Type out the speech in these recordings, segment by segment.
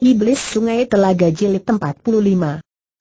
Iblis Sungai Telaga Jilid 45.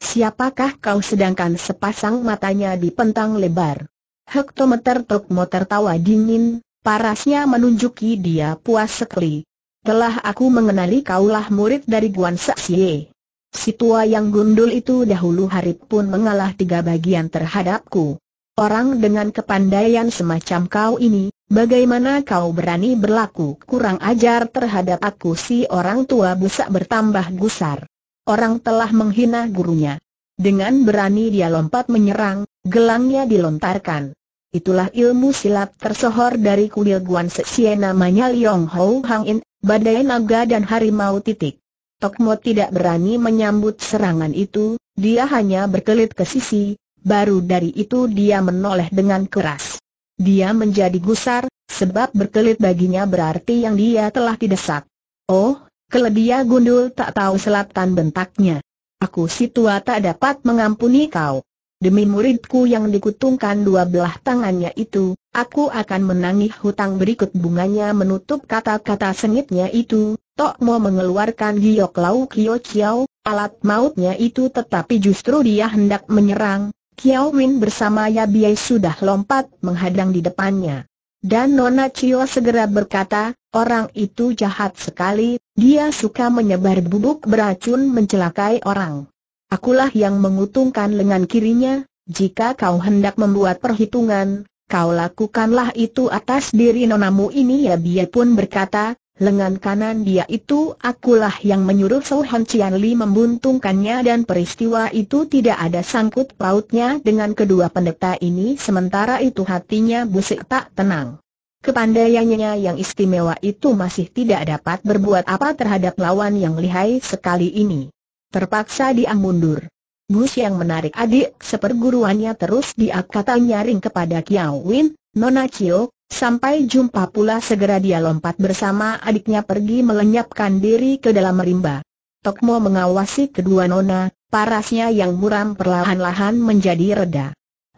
Siapakah kau? Sedangkan sepasang matanya dipentang lebar. Hektometer Tokmo tertawa dingin, parasnya menunjuki dia puas sekali. Telah aku mengenali kaulah murid dari Guan Saxie. Si tua yang gundul itu dahulu hari pun mengalah 3 bagian terhadapku. Orang dengan kepandaian semacam kau ini, bagaimana kau berani berlaku kurang ajar terhadap aku? Si orang tua busak bertambah gusar. Orang telah menghina gurunya. Dengan berani dia lompat menyerang, gelangnya dilontarkan. Itulah ilmu silat tersohor dari kuil Guan Saxie, namanya Liong Hou Hang In, Badai Naga dan Harimau. Tokmo tidak berani menyambut serangan itu, dia hanya berkelit ke sisi, baru dari itu dia menoleh dengan keras. Dia menjadi gusar, sebab berkelit baginya berarti yang dia telah didesak. Oh, keledia gundul tak tahu selatan, bentaknya. Aku si tua tak dapat mengampuni kau. Demi muridku yang dikutukkan 12 tangannya itu, aku akan menagih hutang. Berikut bunganya menutup kata-kata sengitnya itu. Tokmo mengeluarkan giok lau kio ciao, alat mautnya itu, tetapi justru dia hendak menyerang. Kiao Win bersama Yabiai sudah lompat menghadang di depannya. Dan Nona Cio segera berkata, orang itu jahat sekali, dia suka menyebar bubuk beracun mencelakai orang. Akulah yang mengutungkan lengan kirinya, jika kau hendak membuat perhitungan, kau lakukanlah itu atas diri nonamu ini. Yabiai pun berkata, lengan kanan dia itu akulah yang menyuruh Sou Han Cian Li membuntingkannya, dan peristiwa itu tidak ada sangkut pautnya dengan kedua pendeta ini. Sementara itu hatinya busik tak tenang. Kepandaiannya yang istimewa itu masih tidak dapat berbuat apa terhadap lawan yang lihai sekali ini. Terpaksa dia mundur. Bus yang menarik adik seperguruannya, terus dia kata nyaring kepada Kiao Win, Nona Cio, sampai jumpa pula. Segera dia lompat bersama adiknya pergi melenyapkan diri ke dalam rimba. Tokmo mengawasi kedua nona, parasnya yang muram perlahan-lahan menjadi reda.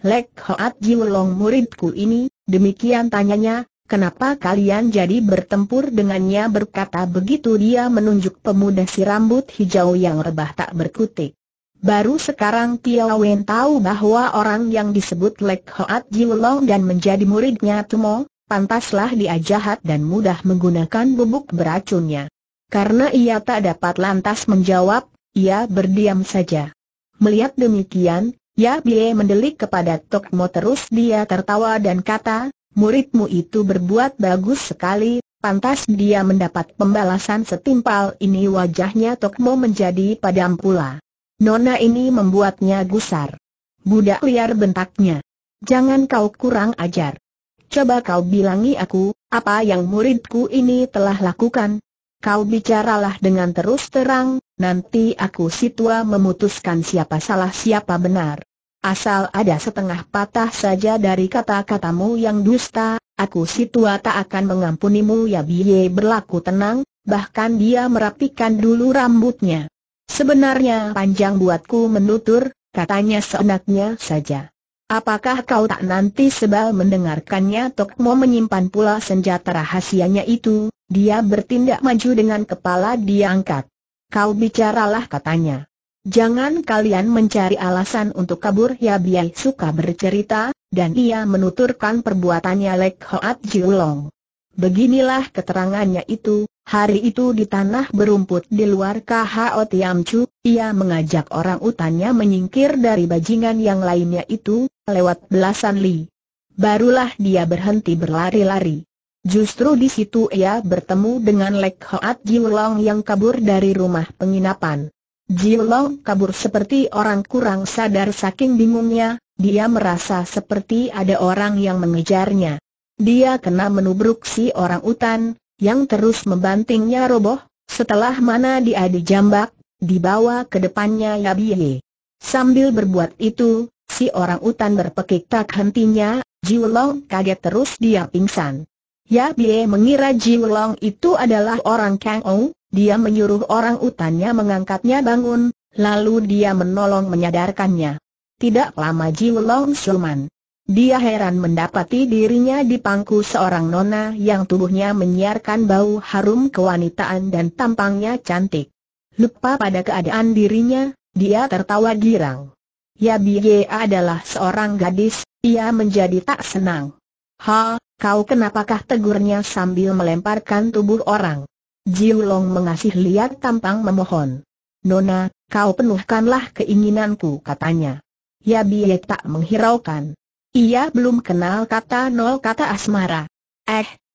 Lek Hoat Jiulong muridku ini, demikian tanyanya, kenapa kalian jadi bertempur dengannya? Berkata begitu dia menunjuk pemuda si rambut hijau yang rebah tak berkutik. Baru sekarang Tio Wen tahu bahwa orang yang disebut Lek Hoat Jiulong dan menjadi muridnya Tokmo, pantaslah dia jahat dan mudah menggunakan bubuk beracunnya. Karena ia tak dapat lantas menjawab, ia berdiam saja. Melihat demikian, Yabiai mendelik kepada Tokmo, terus dia tertawa dan kata, muridmu itu berbuat bagus sekali, pantas dia mendapat pembalasan setimpal ini. Wajahnya Tokmo menjadi padam pula. Nona ini membuatnya gusar. Budak liar, bentaknya. Jangan kau kurang ajar. Coba kau bilangi aku, apa yang muridku ini telah lakukan. Kau bicaralah dengan terus terang, nanti aku si tua memutuskan siapa salah siapa benar. Asal ada setengah patah saja dari kata-katamu yang dusta, aku si tua tak akan mengampunimu. Yabiai berlaku tenang, bahkan dia merapikan dulu rambutnya. Sebenarnya panjang buatku menutur, katanya seenaknya saja. Apakah kau tak nanti sebal mendengarkannya? Tokmo menyimpan pula senjata rahasianya itu, dia bertindak maju dengan kepala diangkat. Kau bicaralah, katanya. Jangan kalian mencari alasan untuk kabur. Yabiai suka bercerita, dan ia menuturkan perbuatannya Lek Hoat Jiulong. Beginilah keterangannya itu. Hari itu di tanah berumput di luar Kho Tiam Chu, ia mengajak orang utannya menyingkir dari bajingan yang lainnya itu, lewat belasan li. Barulah dia berhenti berlari-lari. Justru di situ ia bertemu dengan Lek Hoat Jiulong yang kabur dari rumah penginapan. Jiulong kabur seperti orang kurang sadar, saking bingungnya, dia merasa seperti ada orang yang mengejarnya. Dia kena menubruk si orang utan, yang terus membantingnya roboh, setelah mana dia dijambak, dibawa ke depannya Yabiai. Sambil berbuat itu, si orang utan berpekik tak hentinya. Jiulong kaget, terus dia pingsan. Yabiai mengira Jiulong itu adalah orang Kangou, dia menyuruh orang utannya mengangkatnya bangun, lalu dia menolong menyadarkannya. Tidak lama Jiulong selamat. Dia heran mendapati dirinya dipangku seorang nona yang tubuhnya menyiarkan bau harum kewanitaan dan tampangnya cantik. Lupa pada keadaan dirinya, dia tertawa girang. Ya Biye adalah seorang gadis, ia menjadi tak senang. Ha, kau kenapakah, tegurnya sambil melemparkan tubuh orang. Jiu Long mengasih lihat tampang memohon. Nona, kau penuhkanlah keinginanku, katanya. Ya Biye tak menghiraukan. Ia belum kenal kata nol kata asmara.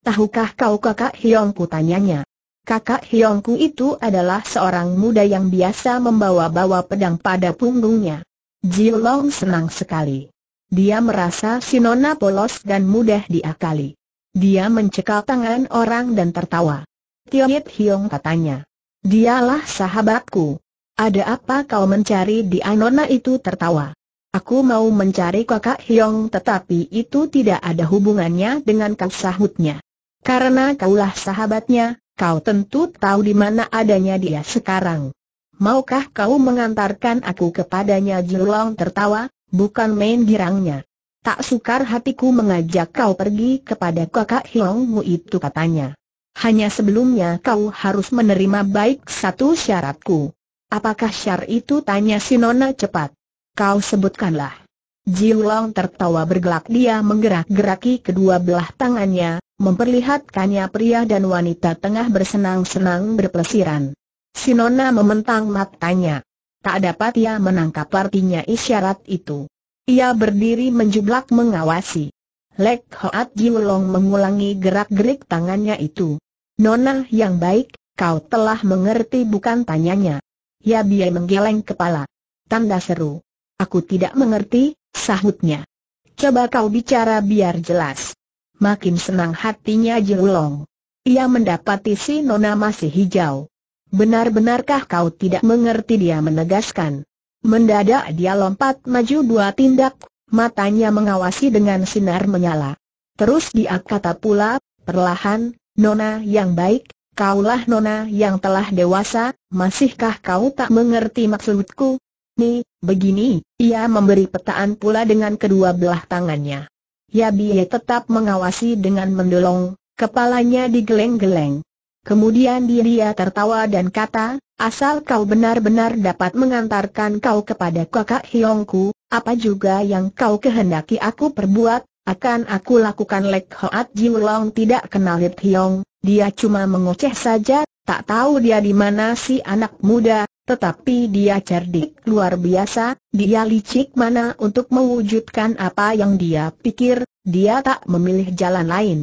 Tahukah kau kakak Hyongku, tanyanya. Kakak Hyongku itu adalah seorang muda yang biasa membawa-bawa pedang pada punggungnya. Jiu Long senang sekali. Dia merasa si nona polos dan mudah diakali. Dia mencekal tangan orang dan tertawa. Tionyet Hiong, katanya. Dialah sahabatku. Ada apa kau mencari dia? Nona itu tertawa. Aku mau mencari kakak Hiong, tetapi itu tidak ada hubungannya dengan kau, sahutnya. Karena kaulah sahabatnya, kau tentu tahu di mana adanya dia sekarang. Maukah kau mengantarkan aku kepadanya? Jiu Long tertawa, bukan main girangnya. Tak sukar hatiku mengajak kau pergi kepada kakak Hyongmu itu, katanya. Hanya sebelumnya kau harus menerima baik satu syaratku. Apakah syarat itu, tanya si nona cepat. Kau sebutkanlah. Jiu Long tertawa bergelak, dia menggerak-geraki kedua belah tangannya, memperlihatkannya pria dan wanita tengah bersenang-senang berpelesiran. Si nona mementang matanya. Tak dapat ia menangkap artinya isyarat itu. Ia berdiri menjublak mengawasi. Lek Hoat Jiu Long mengulangi gerak-gerik tangannya itu. Nona yang baik, kau telah mengerti bukan, tanyanya. Ya Biye menggeleng kepala. Tanda seru. Aku tidak mengerti, sahutnya. Coba kau bicara biar jelas. Makin senang hatinya Jiu Long. Ia mendapati si nona masih hijau. Benar-benarkah kau tidak mengerti, dia menegaskan. Mendadak dia lompat maju dua tindak, matanya mengawasi dengan sinar menyala. Terus dia kata pula, perlahan, nona yang baik, kaulah nona yang telah dewasa, masihkah kau tak mengerti maksudku? Nih, begini, ia memberi petaan pula dengan kedua belah tangannya. Ya Biye tetap mengawasi dengan mendolong, kepalanya digeleng-geleng. Kemudian dia tertawa dan kata, asal kau benar-benar dapat mengantarkan kau kepada kakak Hyongku, apa juga yang kau kehendaki aku perbuat, akan aku lakukan. Lek Hoat Jiu Long tidak kenal Lip Hyong, dia cuma mengoceh saja, tak tahu dia di mana si anak muda, tetapi dia cerdik luar biasa, dia licik mana untuk mewujudkan apa yang dia pikir, dia tak memilih jalan lain.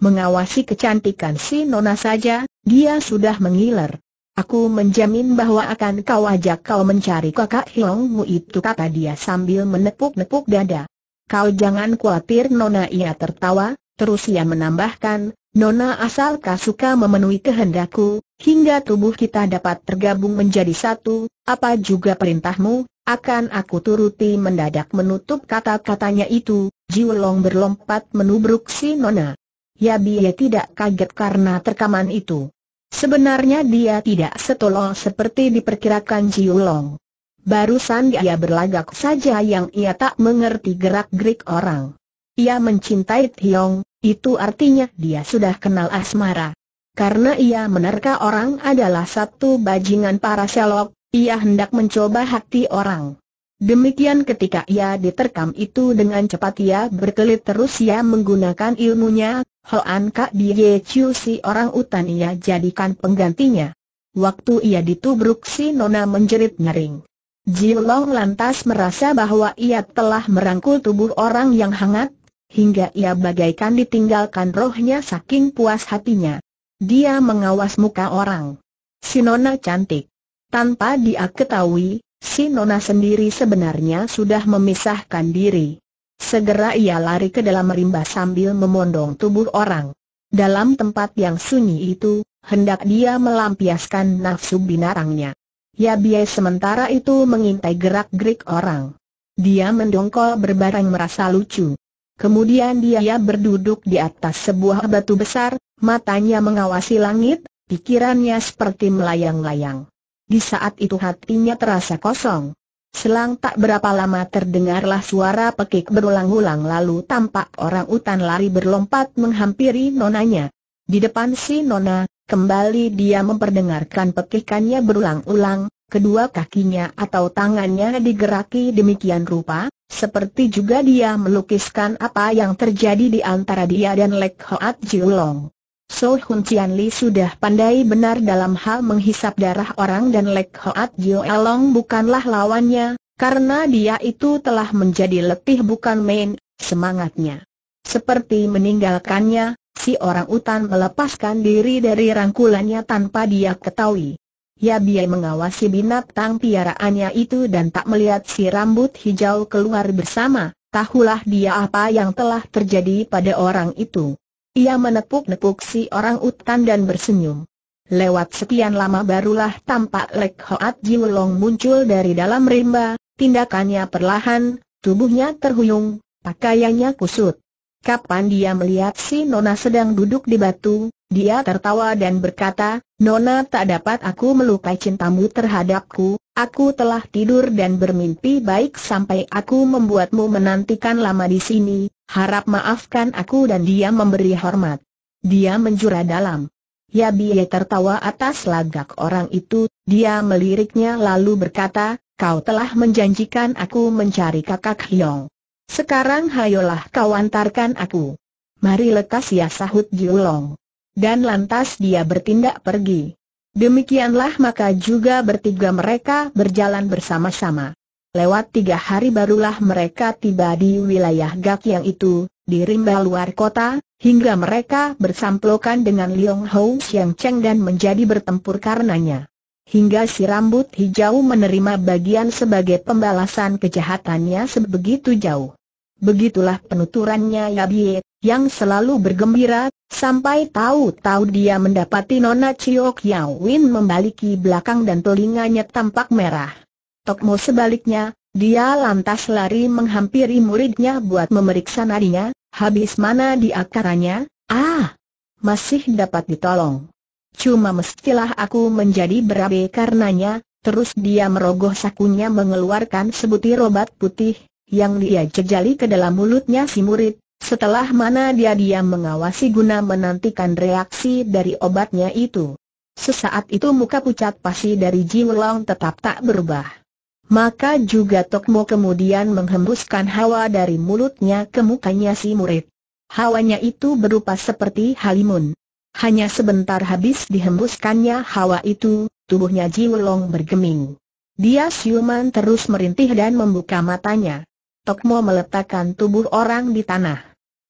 Mengawasi kecantikan si nona saja, dia sudah mengiler. Aku menjamin bahwa akan kau ajak kau mencari kakak Hyongmu itu, kata dia sambil menepuk-nepuk dada. Kau jangan khawatir nona, ia tertawa, terus ia menambahkan, nona asal kau suka memenuhi kehendakku, hingga tubuh kita dapat tergabung menjadi satu, apa juga perintahmu, akan aku turuti. Mendadak menutup kata-katanya itu, Jiu Long berlompat menubruk si nona. Ya Biye tidak kaget karena terkaman itu. Sebenarnya dia tidak setolol seperti diperkirakan Jiu Long. Barusan dia berlagak saja yang ia tak mengerti gerak-gerik orang. Ia mencintai Hyong, itu artinya dia sudah kenal asmara. Karena ia menerka orang adalah satu bajingan para selok, ia hendak mencoba hati orang. Demikian ketika ia diterkam itu dengan cepat ia berkelit, terus ia menggunakan ilmunya, Hoan Kak Biye Chiu, si orang utan ia jadikan penggantinya. Waktu ia ditubruk si nona menjerit nyaring. Jiu Long lantas merasa bahwa ia telah merangkul tubuh orang yang hangat, hingga ia bagaikan ditinggalkan rohnya saking puas hatinya. Dia mengawas muka orang. Si nona cantik. Tanpa dia ketahui, si nona sendiri sebenarnya sudah memisahkan diri. Segera ia lari ke dalam rimba sambil memondong tubuh orang. Dalam tempat yang sunyi itu, hendak dia melampiaskan nafsu binarangnya. Ya Biye sementara itu mengintai gerak-gerik orang. Dia mendongkol berbareng merasa lucu. Kemudian dia berduduk di atas sebuah batu besar, matanya mengawasi langit, pikirannya seperti melayang-layang. Di saat itu hatinya terasa kosong. Selang tak berapa lama terdengarlah suara pekik berulang-ulang, lalu tampak orang utan lari berlompat menghampiri nonanya. Di depan si nona, Kembali dia memperdengarkan pekikannya berulang-ulang, kedua kakinya atau tangannya digeraki demikian rupa, seperti juga dia melukiskan apa yang terjadi di antara dia dan Lek Hoat Jiulong. So Hun Cian Li sudah pandai benar dalam hal menghisap darah orang dan Lek Hoat Jiulong bukanlah lawannya, karena dia itu telah menjadi letih bukan main, semangatnya. Seperti meninggalkannya, si orang utan melepaskan diri dari rangkulannya tanpa dia ketahui. Ya Biai mengawasi binatang piaraannya itu dan tak melihat si rambut hijau keluar bersama. Tahulah dia apa yang telah terjadi pada orang itu. Ia menepuk-nepuk si orang utan dan bersenyum. Lewat sekian lama barulah tampak Lek Hoat Jiulong muncul dari dalam rimba. Tindakannya perlahan, tubuhnya terhuyung, pakaiannya kusut. Kapan dia melihat si Nona sedang duduk di batu, dia tertawa dan berkata, "Nona, tak dapat aku melukai cintamu terhadapku, aku telah tidur dan bermimpi baik sampai aku membuatmu menantikan lama di sini, harap maafkan aku." Dan dia memberi hormat. Dia menjura dalam. Ya Biye tertawa atas lagak orang itu, dia meliriknya lalu berkata, "Kau telah menjanjikan aku mencari kakak Hyong. Sekarang hayolah kau antarkan aku." "Mari lekas ya," sahut Jiulong. Dan lantas dia bertindak pergi. Demikianlah maka juga bertiga mereka berjalan bersama-sama. Lewat 3 hari barulah mereka tiba di wilayah Gak yang itu, di rimba luar kota, hingga mereka bersamplokan dengan Liong Hou Siang Cheng dan menjadi bertempur karenanya. Hingga si rambut hijau menerima bagian sebagai pembalasan kejahatannya sebegitu jauh. Begitulah penuturannya Ya Biye, yang selalu bergembira, sampai tahu-tahu dia mendapati Nona Chio Kiao Win membaliki belakang dan telinganya tampak merah. Tokmo sebaliknya, dia lantas lari menghampiri muridnya buat memeriksa nadinya, habis mana dia akaranya, masih dapat ditolong. "Cuma mestilah aku menjadi berabe karenanya." Terus dia merogoh sakunya mengeluarkan sebutir obat putih yang dia jejali ke dalam mulutnya si murid, setelah mana dia diam mengawasi guna menantikan reaksi dari obatnya itu. Sesaat itu muka pucat pasi dari Jiulong tetap tak berubah. Maka juga Tokmo kemudian menghembuskan hawa dari mulutnya ke mukanya si murid. Hawanya itu berupa seperti halimun. Hanya sebentar habis dihembuskannya hawa itu, tubuhnya Jiulong bergeming. Dia siuman terus merintih dan membuka matanya. Tokmo meletakkan tubuh orang di tanah.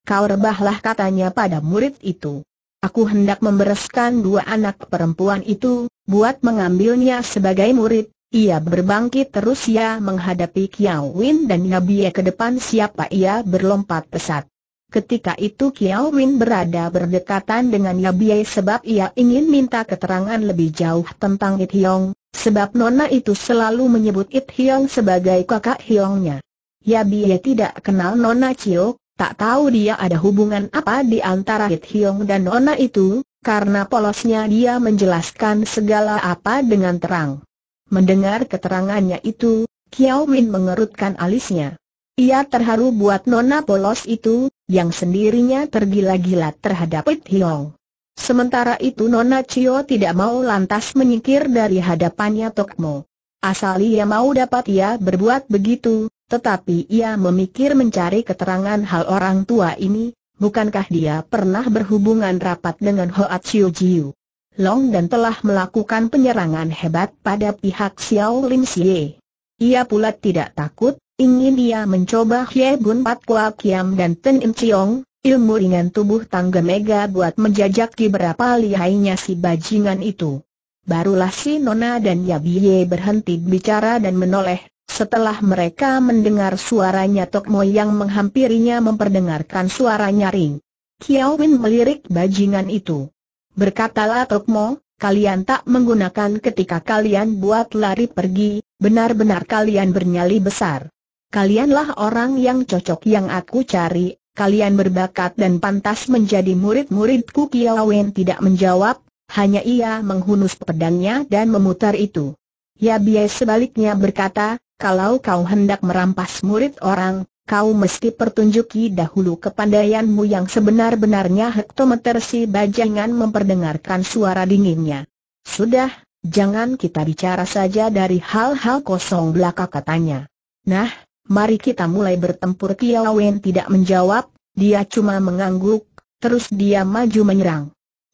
"Kau rebahlah," katanya pada murid itu. "Aku hendak membereskan 2 anak perempuan itu, buat mengambilnya sebagai murid." Ia berbangkit terus ia menghadapi Kiao Win dan Nabiye ke depan siapa ia berlompat pesat. Ketika itu Kiao Win berada berdekatan dengan Nabiye sebab ia ingin minta keterangan lebih jauh tentang It Hyong, sebab Nona itu selalu menyebut It Hyong sebagai kakak Hyongnya. Ya Biye tidak kenal Nona Chio, tak tahu dia ada hubungan apa di antara It Hyong dan Nona itu, karena polosnya dia menjelaskan segala apa dengan terang. Mendengar keterangannya itu, Kiao Win mengerutkan alisnya. Ia terharu buat Nona polos itu, yang sendirinya tergila-gila terhadap It Hyong. Sementara itu Nona Chio tidak mau lantas menyingkir dari hadapannya Tokmo. Asal ia mau dapat ia berbuat begitu. Tetapi ia memikir mencari keterangan hal orang tua ini, bukankah dia pernah berhubungan rapat dengan Hoat Siu Jiu Long dan telah melakukan penyerangan hebat pada pihak Xiao Lim Xie. Ia pula tidak takut, ingin ia mencoba Hye Bun Pat Kua Kiam dan Ten Im Chiong, ilmu ringan tubuh tangga mega buat menjajaki berapa lihainya si bajingan itu. Barulah si Nona dan Ya Biye berhenti bicara dan menoleh. Setelah mereka mendengar suaranya Tokmo yang menghampirinya memperdengarkan suara nyaring. Kiao Win melirik bajingan itu. "Berkatalah Tokmo, kalian tak menggunakan ketika kalian buat lari pergi, benar-benar kalian bernyali besar. Kalianlah orang yang cocok yang aku cari, kalian berbakat dan pantas menjadi murid-muridku." Kiao Win tidak menjawab, hanya ia menghunus pedangnya dan memutar itu. Ya Biye sebaliknya berkata, "Kalau kau hendak merampas murid orang, kau mesti pertunjuki dahulu kepandaianmu yang sebenar-benarnya." Hektometer si bajingan memperdengarkan suara dinginnya. "Sudah, jangan kita bicara saja dari hal-hal kosong belaka," katanya. "Nah, mari kita mulai bertempur." Kiawen tidak menjawab, dia cuma mengangguk, terus dia maju menyerang.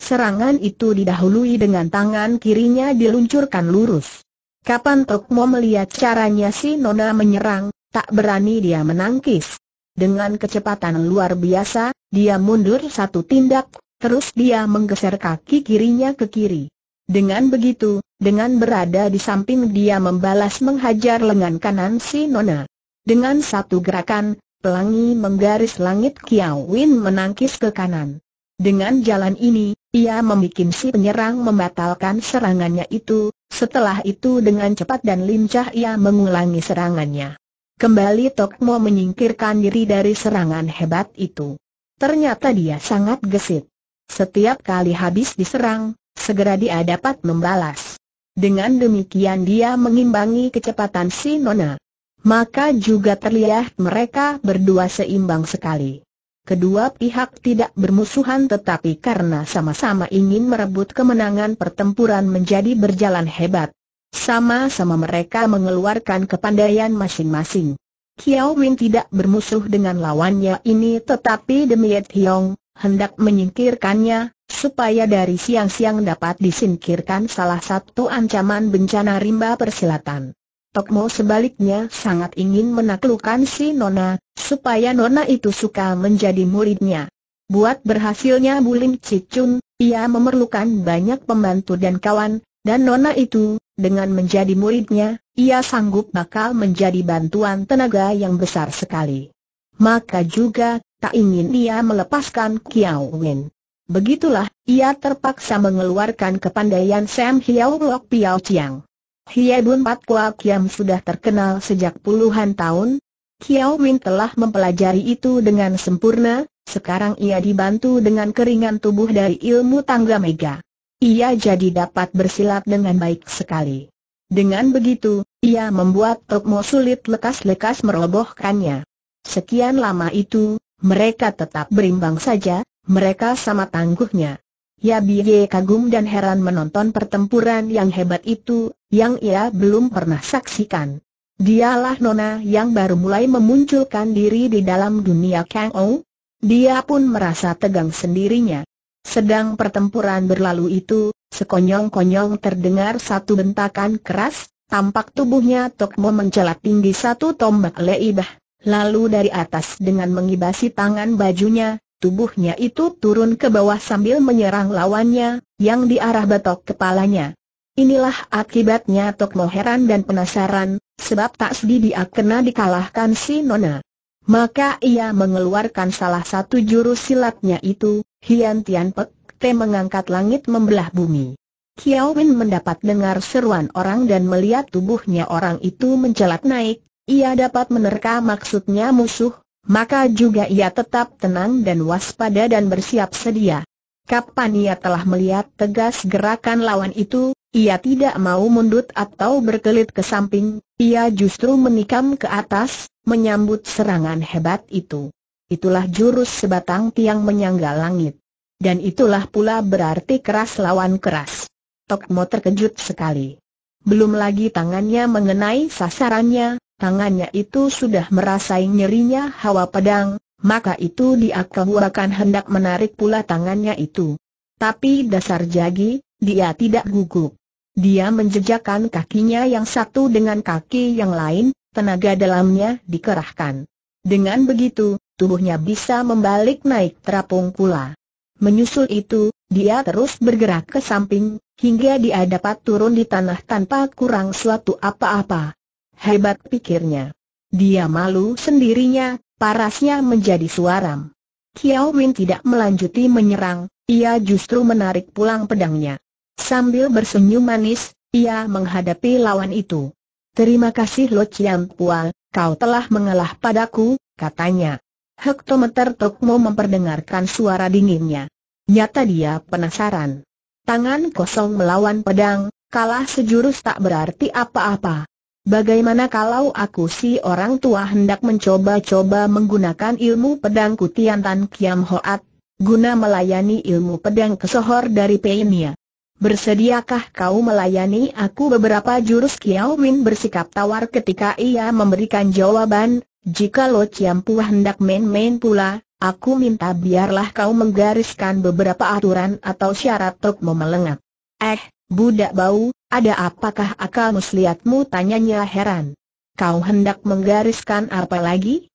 Serangan itu didahului dengan tangan kirinya diluncurkan lurus. Kapan Tok Mo melihat caranya si Nona menyerang, tak berani dia menangkis. Dengan kecepatan luar biasa, dia mundur satu tindak, terus dia menggeser kaki kirinya ke kiri. Dengan begitu, dengan berada di samping dia membalas menghajar lengan kanan si Nona. Dengan satu gerakan, pelangi menggaris langit. Kiao Win menangkis ke kanan. Dengan jalan ini, ia membuat si penyerang membatalkan serangannya itu. Setelah itu dengan cepat dan lincah ia mengulangi serangannya. Kembali Tok Mo menyingkirkan diri dari serangan hebat itu. Ternyata dia sangat gesit. Setiap kali habis diserang, segera dia dapat membalas. Dengan demikian dia mengimbangi kecepatan si Nona. Maka juga terlihat mereka berdua seimbang sekali. Kedua pihak tidak bermusuhan, tetapi karena sama-sama ingin merebut kemenangan, pertempuran menjadi berjalan hebat. Sama-sama mereka mengeluarkan kepandaian masing-masing. Kiao Win tidak bermusuh dengan lawannya ini, tetapi demi Tiong hendak menyingkirkannya supaya dari siang-siang dapat disingkirkan salah satu ancaman bencana rimba persilatan. Tok Mo sebaliknya sangat ingin menaklukkan si Nona supaya Nona itu suka menjadi muridnya. Buat berhasilnya Bulim Cicun, ia memerlukan banyak pembantu dan kawan, dan Nona itu dengan menjadi muridnya, ia sanggup bakal menjadi bantuan tenaga yang besar sekali. Maka juga, tak ingin ia melepaskan Kiao Win. Begitulah, ia terpaksa mengeluarkan kepandaian Sam Hiao Lok Piao Chiang. Hia Bun Pat Kua Kiam sudah terkenal sejak puluhan tahun. Kiao Win telah mempelajari itu dengan sempurna, sekarang ia dibantu dengan keringan tubuh dari ilmu tangga mega. Ia jadi dapat bersilat dengan baik sekali. Dengan begitu, ia membuat Tok Mo sulit lekas-lekas merobohkannya. Sekian lama itu, mereka tetap berimbang saja, mereka sama tangguhnya. Ya Biye kagum dan heran menonton pertempuran yang hebat itu, yang ia belum pernah saksikan. Dialah Nona yang baru mulai memunculkan diri di dalam dunia Kang Ou. Dia pun merasa tegang sendirinya. Sedang pertempuran berlalu itu, sekonyong-konyong terdengar satu bentakan keras, tampak tubuhnya Tok Mo mencelat tinggi satu tombak leibah, lalu dari atas dengan mengibasi tangan bajunya, tubuhnya itu turun ke bawah sambil menyerang lawannya, yang diarah batok kepalanya. Inilah akibatnya Tok Mo heran dan penasaran, sebab tak sedih dia kena dikalahkan si Nona. Maka ia mengeluarkan salah satu jurus silatnya itu, Hian Tian Pek Te, mengangkat langit membelah bumi. Kiao Win mendapat dengar seruan orang dan melihat tubuhnya orang itu mencelat naik, ia dapat menerka maksudnya musuh, maka juga ia tetap tenang dan waspada dan bersiap sedia. Kapan ia telah melihat tegas gerakan lawan itu, ia tidak mau mundut atau berkelit ke samping, ia justru menikam ke atas, menyambut serangan hebat itu. Itulah jurus sebatang tiang menyangga langit. Dan itulah pula berarti keras lawan keras. Tok Mo terkejut sekali. Belum lagi tangannya mengenai sasarannya, tangannya itu sudah merasai nyerinya hawa pedang, maka itu dia bahkan hendak menarik pula tangannya itu. Tapi dasar jagi, dia tidak gugup. Dia menjejakkan kakinya yang satu dengan kaki yang lain, tenaga dalamnya dikerahkan. Dengan begitu, tubuhnya bisa membalik naik terapung pula. Menyusul itu, dia terus bergerak ke samping, hingga dia dapat turun di tanah tanpa kurang suatu apa-apa. Hebat, pikirnya. Dia malu sendirinya, parasnya menjadi suaram. Kiao Win tidak melanjuti menyerang, ia justru menarik pulang pedangnya. Sambil bersenyum manis, ia menghadapi lawan itu. "Terima kasih Lo Cian Pual, kau telah mengalah padaku," katanya. Hektometer Tok Mo memperdengarkan suara dinginnya. Nyata dia penasaran. Tangan kosong melawan pedang, kalah sejurus tak berarti apa-apa. Bagaimana kalau aku si orang tua hendak mencoba-coba menggunakan ilmu pedang Ku Tian Tan Kiam Hoat, guna melayani ilmu pedang kesohor dari Peinia? Bersediakah kau melayani aku? Beberapa jurus Kiao Win bersikap tawar ketika ia memberikan jawaban, jika Lo Chiam Pu hendak main-main pula, aku minta biarlah kau menggariskan beberapa aturan atau syarat. Tok memelengak. Budak bau, ada apakah akalmu muslihatmu? tanyanya heran. Kau hendak menggariskan apa lagi?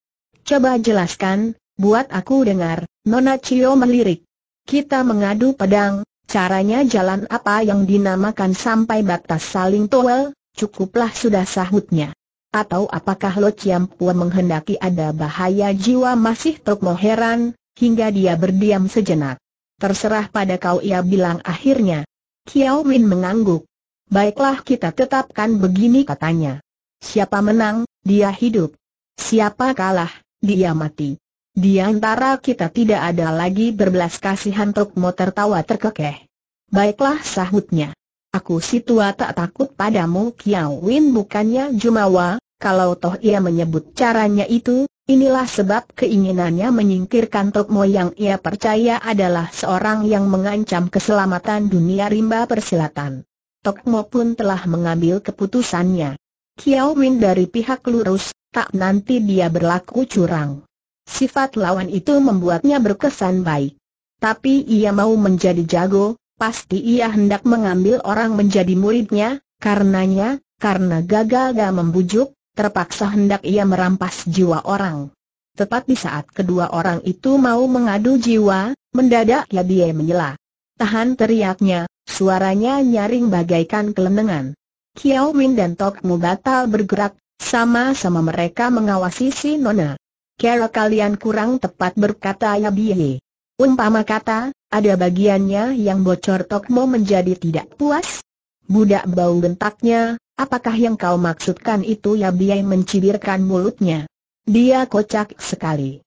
Coba jelaskan, buat aku dengar. Nona Cio melirik. Kita mengadu pedang, caranya jalan apa yang dinamakan sampai batas saling towel? Cukuplah sudah, sahutnya. Atau apakah Lo Chiam Pu menghendaki ada bahaya jiwa? Masih Tokmo heran, hingga dia berdiam sejenak. Terserah pada kau, ia bilang akhirnya. Kiao Win mengangguk. Baiklah, kita tetapkan begini, katanya. Siapa menang, dia hidup. Siapa kalah, dia mati. Di antara kita tidak ada lagi berbelas kasihan. Tokmo tertawa terkekeh. Baiklah, sahutnya. Aku si tua tak takut padamu. Kiao Win bukannya jumawa, kalau toh ia menyebut caranya itu. Inilah sebab keinginannya menyingkirkan Tokmo yang ia percaya adalah seorang yang mengancam keselamatan dunia rimba persilatan. Tokmo pun telah mengambil keputusannya. Kiao Win dari pihak lurus, tak nanti dia berlaku curang. Sifat lawan itu membuatnya berkesan baik. Tapi ia mau menjadi jago, pasti ia hendak mengambil orang menjadi muridnya. Karena gagal membujuk, terpaksa hendak ia merampas jiwa orang. Tepat di saat kedua orang itu mau mengadu jiwa, mendadak ya dia menyela. Tahan, teriaknya, suaranya nyaring bagaikan kelenengan. Kiao Win dan Tokmu batal bergerak, sama-sama mereka mengawasi si nona. Kira kalian kurang tepat, berkata ya biye. Umpama kata, ada bagiannya yang bocor. Tokmu menjadi tidak puas. Budak bau, bentaknya. Apakah yang kau maksudkan itu? Yabiai mencibirkan mulutnya. Dia kocak sekali.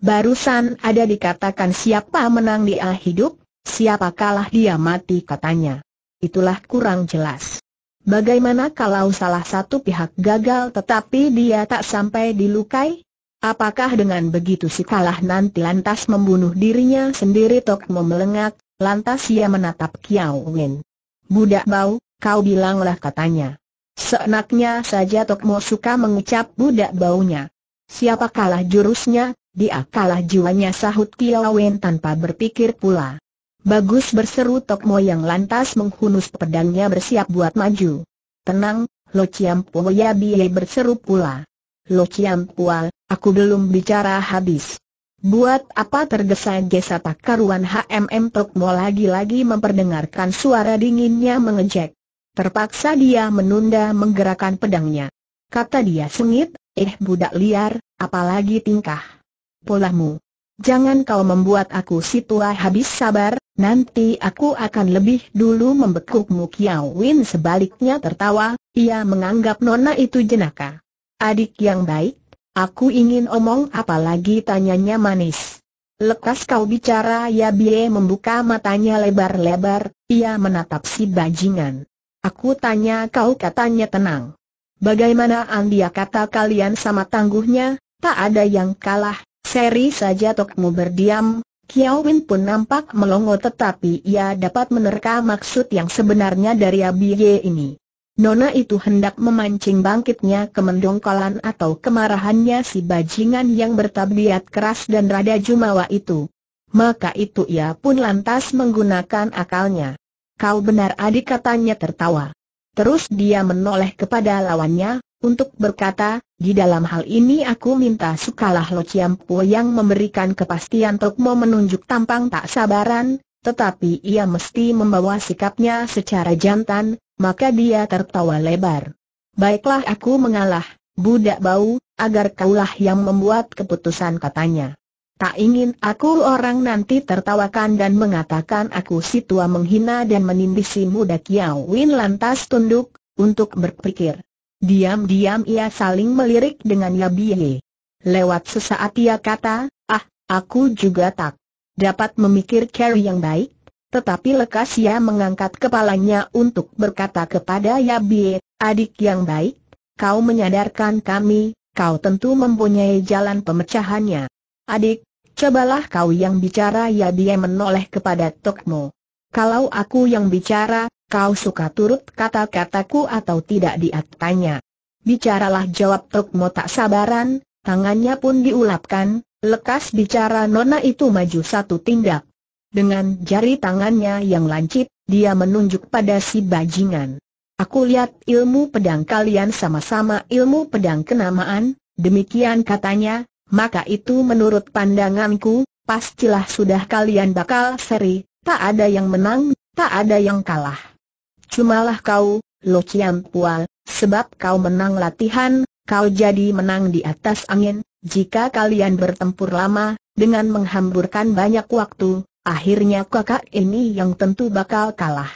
Barusan ada dikatakan siapa menang dia hidup, siapa kalah dia mati, katanya. Itulah kurang jelas. Bagaimana kalau salah satu pihak gagal tetapi dia tak sampai dilukai? Apakah dengan begitu si kalah nanti lantas membunuh dirinya sendiri? Tok memelengak, lantas ia menatap Kiao Win. Budak bau, kau bilanglah, katanya. Seenaknya saja Tokmo suka mengucap budak baunya. Siapa kalah jurusnya, dia kalah jiwanya, sahut Kiao Win tanpa berpikir pula. Bagus, berseru Tokmo yang lantas menghunus pedangnya bersiap buat maju. Tenang, Lo Chiam Pu, Yabiye berseru pula. Lo Chiam Pu, aku belum bicara habis. Buat apa tergesa-gesa tak karuan? Tokmo lagi-lagi memperdengarkan suara dinginnya mengejek. Terpaksa dia menunda menggerakkan pedangnya. Kata dia sengit, budak liar, apalagi tingkah polamu. Jangan kau membuat aku si tua habis sabar, nanti aku akan lebih dulu membekukmu. Kiao Win sebaliknya tertawa, ia menganggap nona itu jenaka. Adik yang baik, aku ingin omong apalagi, tanyanya manis. Lekas kau bicara. Yabiye membuka matanya lebar-lebar, ia menatap si bajingan. Aku tanya kau, katanya tenang. Bagaimana andia kata kalian sama tangguhnya, tak ada yang kalah, seri saja. Tokmu berdiam, Kiao Win pun nampak melongo tetapi ia dapat menerka maksud yang sebenarnya dari Yabiye ini. Nona itu hendak memancing bangkitnya kemendongkolan atau kemarahannya si bajingan yang bertabiat keras dan rada jumawa itu. Maka itu ia pun lantas menggunakan akalnya. Kau benar adik, katanya tertawa. Terus dia menoleh kepada lawannya, untuk berkata, di dalam hal ini aku minta sukalah Lo Chiam Pu yang memberikan kepastian. Tokmo menunjuk tampang tak sabaran, tetapi ia mesti membawa sikapnya secara jantan, maka dia tertawa lebar. Baiklah, aku mengalah, budak bau, agar kaulah yang membuat keputusan, katanya. Tak ingin aku orang nanti tertawakan dan mengatakan aku si tua menghina dan menindih si muda. Kiao Win lantas tunduk, untuk berpikir. Diam-diam ia saling melirik dengan Yabiye. Lewat sesaat ia kata, aku juga tak dapat memikir cara yang baik. Tetapi lekas ia mengangkat kepalanya untuk berkata kepada Yabiye, adik yang baik, kau menyadarkan kami, kau tentu mempunyai jalan pemecahannya. Adik, cobalah kau yang bicara." "Ya," dia menoleh kepada Tokmo. "Kalau aku yang bicara, kau suka turut kata-kataku atau tidak?" dia tanya. "Bicaralah," jawab Tokmo tak sabaran, tangannya pun diulapkan, lekas bicara. Nona itu maju satu tindak. Dengan jari tangannya yang lancip, dia menunjuk pada si bajingan. "Aku lihat ilmu pedang kalian sama-sama ilmu pedang kenamaan," demikian katanya, "maka itu menurut pandanganku, pastilah sudah kalian bakal seri. Tak ada yang menang, tak ada yang kalah. Cumalah kau, Lo Ciam Pual, sebab kau menang latihan, kau jadi menang di atas angin. Jika kalian bertempur lama, dengan menghamburkan banyak waktu, akhirnya kakak ini yang tentu bakal kalah.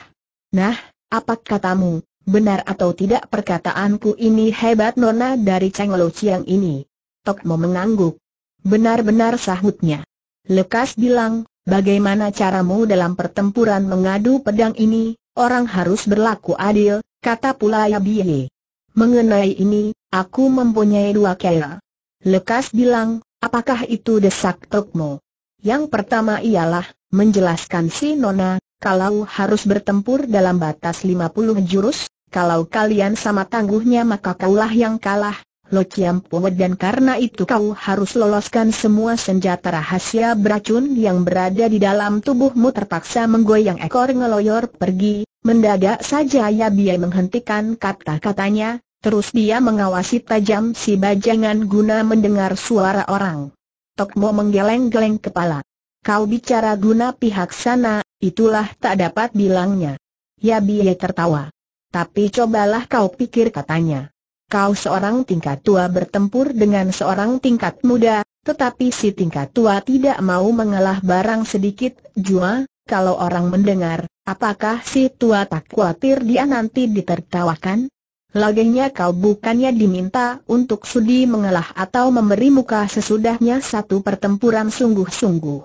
Nah, apa katamu, benar atau tidak perkataanku ini hebat?" "Nona dari Cheng Lo Ciang ini," Tokmo mengangguk. "Benar-benar," sahutnya. Lekas bilang, "Bagaimana caramu dalam pertempuran mengadu pedang ini? Orang harus berlaku adil," kata pula Yabiye. "Mengenai ini, aku mempunyai dua kera." Lekas bilang, "Apakah itu?" desak Tokmo. "Yang pertama ialah, menjelaskan si Nona, kalau harus bertempur dalam batas 50 jurus, kalau kalian sama tangguhnya maka kaulah yang kalah, Lo Ciam Puat, dan karena itu kau harus loloskan semua senjata rahasia beracun yang berada di dalam tubuhmu." Terpaksa menggoyang ekor ngeloyor pergi. Mendadak saja Yabiye menghentikan kata-katanya, terus dia mengawasi tajam si bajingan guna mendengar suara orang. Tokmo menggeleng-geleng kepala. "Kau bicara guna pihak sana, itulah tak dapat," bilangnya. Yabiye tertawa. "Tapi cobalah kau pikir," katanya. "Kau seorang tingkat tua bertempur dengan seorang tingkat muda, tetapi si tingkat tua tidak mau mengalah barang sedikit jua. Kalau orang mendengar, apakah si tua tak khawatir dia nanti ditertawakan? Laginya kau bukannya diminta untuk sudi mengalah atau memberi muka sesudahnya satu pertempuran sungguh-sungguh.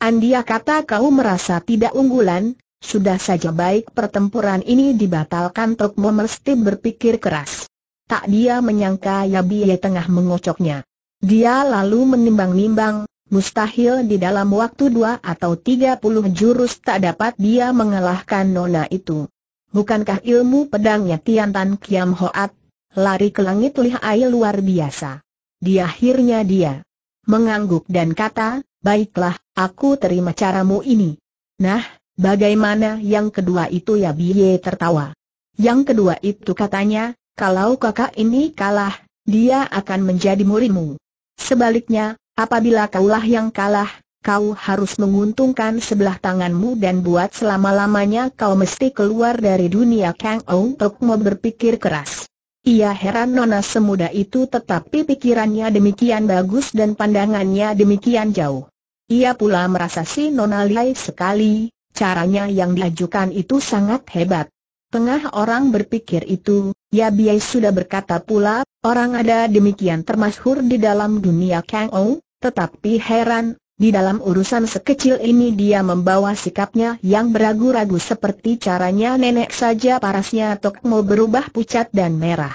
Andai kata kau merasa tidak unggulan, sudah saja baik pertempuran ini dibatalkan." Tokmo mesti berpikir keras. Tak dia menyangka Yabiye tengah mengocoknya. Dia lalu menimbang-nimbang, mustahil di dalam waktu 2 atau 30 jurus tak dapat dia mengalahkan nona itu. Bukankah ilmu pedangnya Tiantan Kiam Hoat, lari ke langit lihai luar biasa? Di akhirnya dia mengangguk dan kata, "Baiklah, aku terima caramu ini." "Nah, bagaimana yang kedua itu?" Yabiye tertawa. "Yang kedua itu," katanya, "kalau kakak ini kalah, dia akan menjadi muridmu. Sebaliknya, apabila kaulah yang kalah, kau harus menguntungkan sebelah tanganmu dan buat selama-lamanya kau mesti keluar dari dunia Kang Ou." Tokmo berpikir keras. Ia heran nona semuda itu, tetapi pikirannya demikian bagus dan pandangannya demikian jauh. Ia pula merasa si nona lihai sekali, caranya yang diajukan itu sangat hebat. Tengah orang berpikir itu, Yabiye sudah berkata pula, "Orang ada demikian termasyhur di dalam dunia Kang Ou, tetapi heran, di dalam urusan sekecil ini dia membawa sikapnya yang beragu-ragu seperti caranya nenek saja." Parasnya Tokmo berubah pucat dan merah.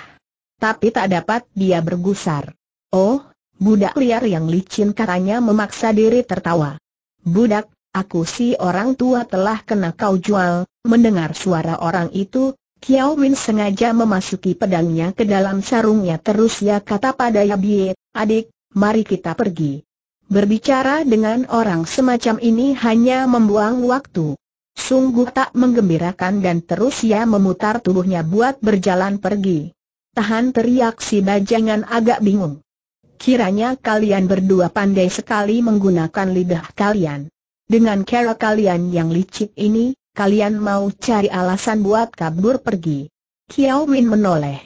Tapi tak dapat dia bergusar. "Oh, budak liar yang licin," katanya memaksa diri tertawa. "Budak, aku si orang tua telah kena kau jual." Mendengar suara orang itu, Kiao Win sengaja memasuki pedangnya ke dalam sarungnya. Terus ia kata pada Yabiye, "Adik, mari kita pergi. Berbicara dengan orang semacam ini hanya membuang waktu. Sungguh tak menggembirakan." Dan terus ia memutar tubuhnya buat berjalan pergi. "Tahan!" teriak si bajingan agak bingung. "Kiranya kalian berdua pandai sekali menggunakan lidah kalian. Dengan cara kalian yang licik ini, kalian mau cari alasan buat kabur pergi." Kiao Win menoleh.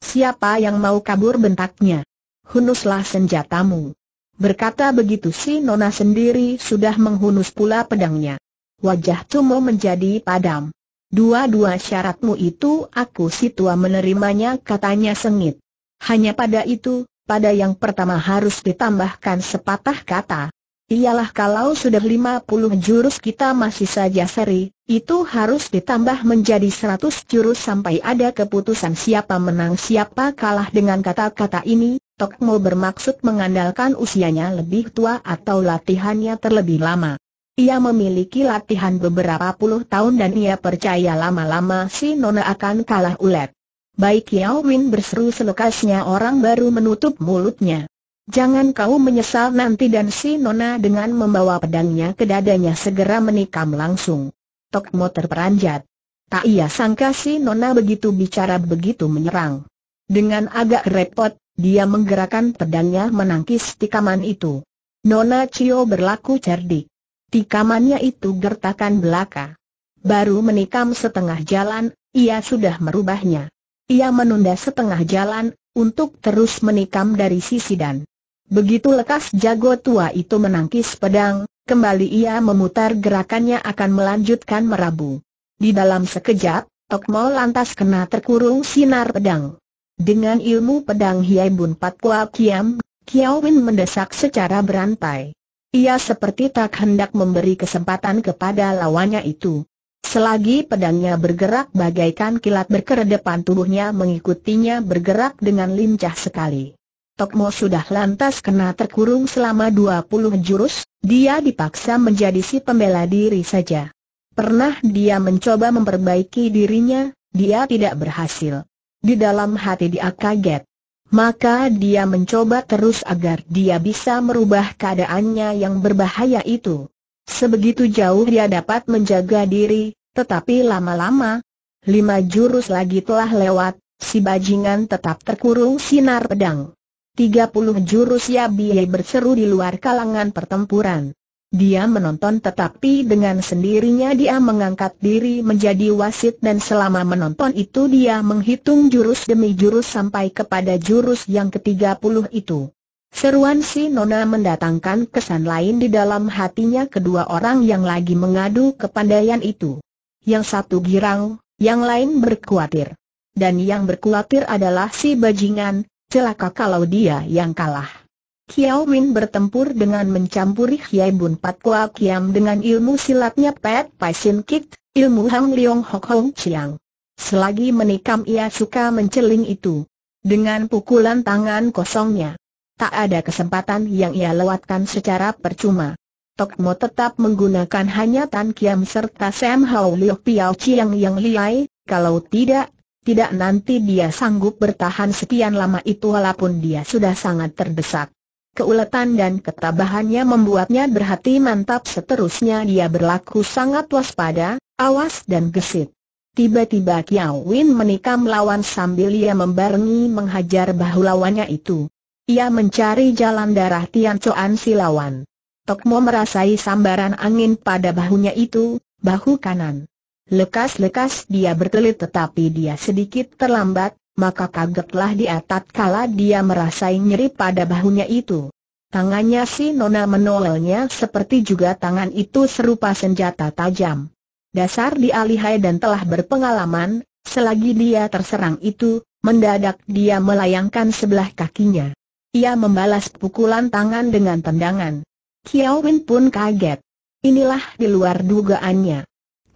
"Siapa yang mau kabur?" bentaknya. "Hunuslah senjatamu." Berkata begitu si nona sendiri sudah menghunus pula pedangnya. Wajah Tokmo menjadi padam. "Dua-dua syaratmu itu aku si tua menerimanya," katanya sengit. "Hanya pada itu, pada yang pertama harus ditambahkan sepatah kata. ialah kalau sudah 50 jurus kita masih saja seri, itu harus ditambah menjadi 100 jurus sampai ada keputusan siapa menang siapa kalah. Dengan kata-kata ini, Tok Mo bermaksud mengandalkan usianya lebih tua atau latihannya terlebih lama. Ia memiliki latihan beberapa puluh tahun dan ia percaya lama-lama si Nona akan kalah ulet. Baik, Yao Win berseru selukasnya orang baru menutup mulutnya. Jangan kau menyesal nanti. Dan si Nona dengan membawa pedangnya ke dadanya segera menikam langsung. Tok Mo terperanjat. Tak ia sangka si Nona begitu bicara begitu menyerang. Dengan agak repot, dia menggerakkan pedangnya menangkis tikaman itu. Nona Cio berlaku cerdik. Tikamannya itu gertakan belaka. Baru menikam setengah jalan, ia sudah merubahnya. Ia menunda setengah jalan untuk terus menikam dari sisi dan begitu lekas jago tua itu menangkis pedang, kembali ia memutar gerakannya akan melanjutkan merabu. Di dalam sekejap, Tok Mo lantas kena terkurung sinar pedang. Dengan ilmu pedang Hiai Bun Pat Kua Kiam, Kiao Win mendesak secara berantai. Ia seperti tak hendak memberi kesempatan kepada lawannya itu. Selagi pedangnya bergerak bagaikan kilat berkeredepan, tubuhnya mengikutinya bergerak dengan lincah sekali. Tok Mo sudah lantas kena terkurung selama 20 jurus, dia dipaksa menjadi si pembela diri saja. Pernah dia mencoba memperbaiki dirinya, dia tidak berhasil. Di dalam hati dia kaget. Maka dia mencoba terus agar dia bisa merubah keadaannya yang berbahaya itu. Sebegitu jauh dia dapat menjaga diri, tetapi lama-lama, 5 jurus lagi telah lewat, si bajingan tetap terkurung sinar pedang. 30 jurus ya biye berseru di luar kalangan pertempuran. Dia menonton tetapi dengan sendirinya dia mengangkat diri menjadi wasit dan selama menonton itu dia menghitung jurus demi jurus sampai kepada jurus yang ke-30 itu. Seruan si Nona mendatangkan kesan lain di dalam hatinya kedua orang yang lagi mengadu kepandaian itu. Yang satu girang, yang lain berkuatir. Dan yang berkuatir adalah si bajingan, celaka kalau dia yang kalah. Kiao Win bertempur dengan mencampuri Hiai Bun Pat Kua Kiam dengan ilmu silatnya Pet Pai Sin Kit, ilmu Hang Leong Hok Hong Chiang. Selagi menikam ia suka menceling itu. Dengan pukulan tangan kosongnya, tak ada kesempatan yang ia lewatkan secara percuma. Tok Mo tetap menggunakan hanya Tan Kiam serta Sam Hao Liu Piao Chiang yang liai, kalau tidak nanti dia sanggup bertahan sekian lama itu walaupun dia sudah sangat terdesak. Keuletan dan ketabahannya membuatnya berhati mantap. Seterusnya dia berlaku sangat waspada, awas dan gesit. Tiba-tiba Kiao Win menikam lawan sambil ia membarengi menghajar bahu lawannya itu. Ia mencari jalan darah Tian Chuan si lawan. Tok Mo merasai sambaran angin pada bahunya itu, bahu kanan. Lekas-lekas dia bertelit tetapi dia sedikit terlambat. Maka kagetlah dia tatkala dia merasai nyeri pada bahunya itu. Tangannya si Nona menolelnya seperti juga tangan itu serupa senjata tajam. Dasar dia lihai dan telah berpengalaman, selagi dia terserang itu, mendadak dia melayangkan sebelah kakinya. Ia membalas pukulan tangan dengan tendangan. Kiao Win pun kaget. Inilah di luar dugaannya.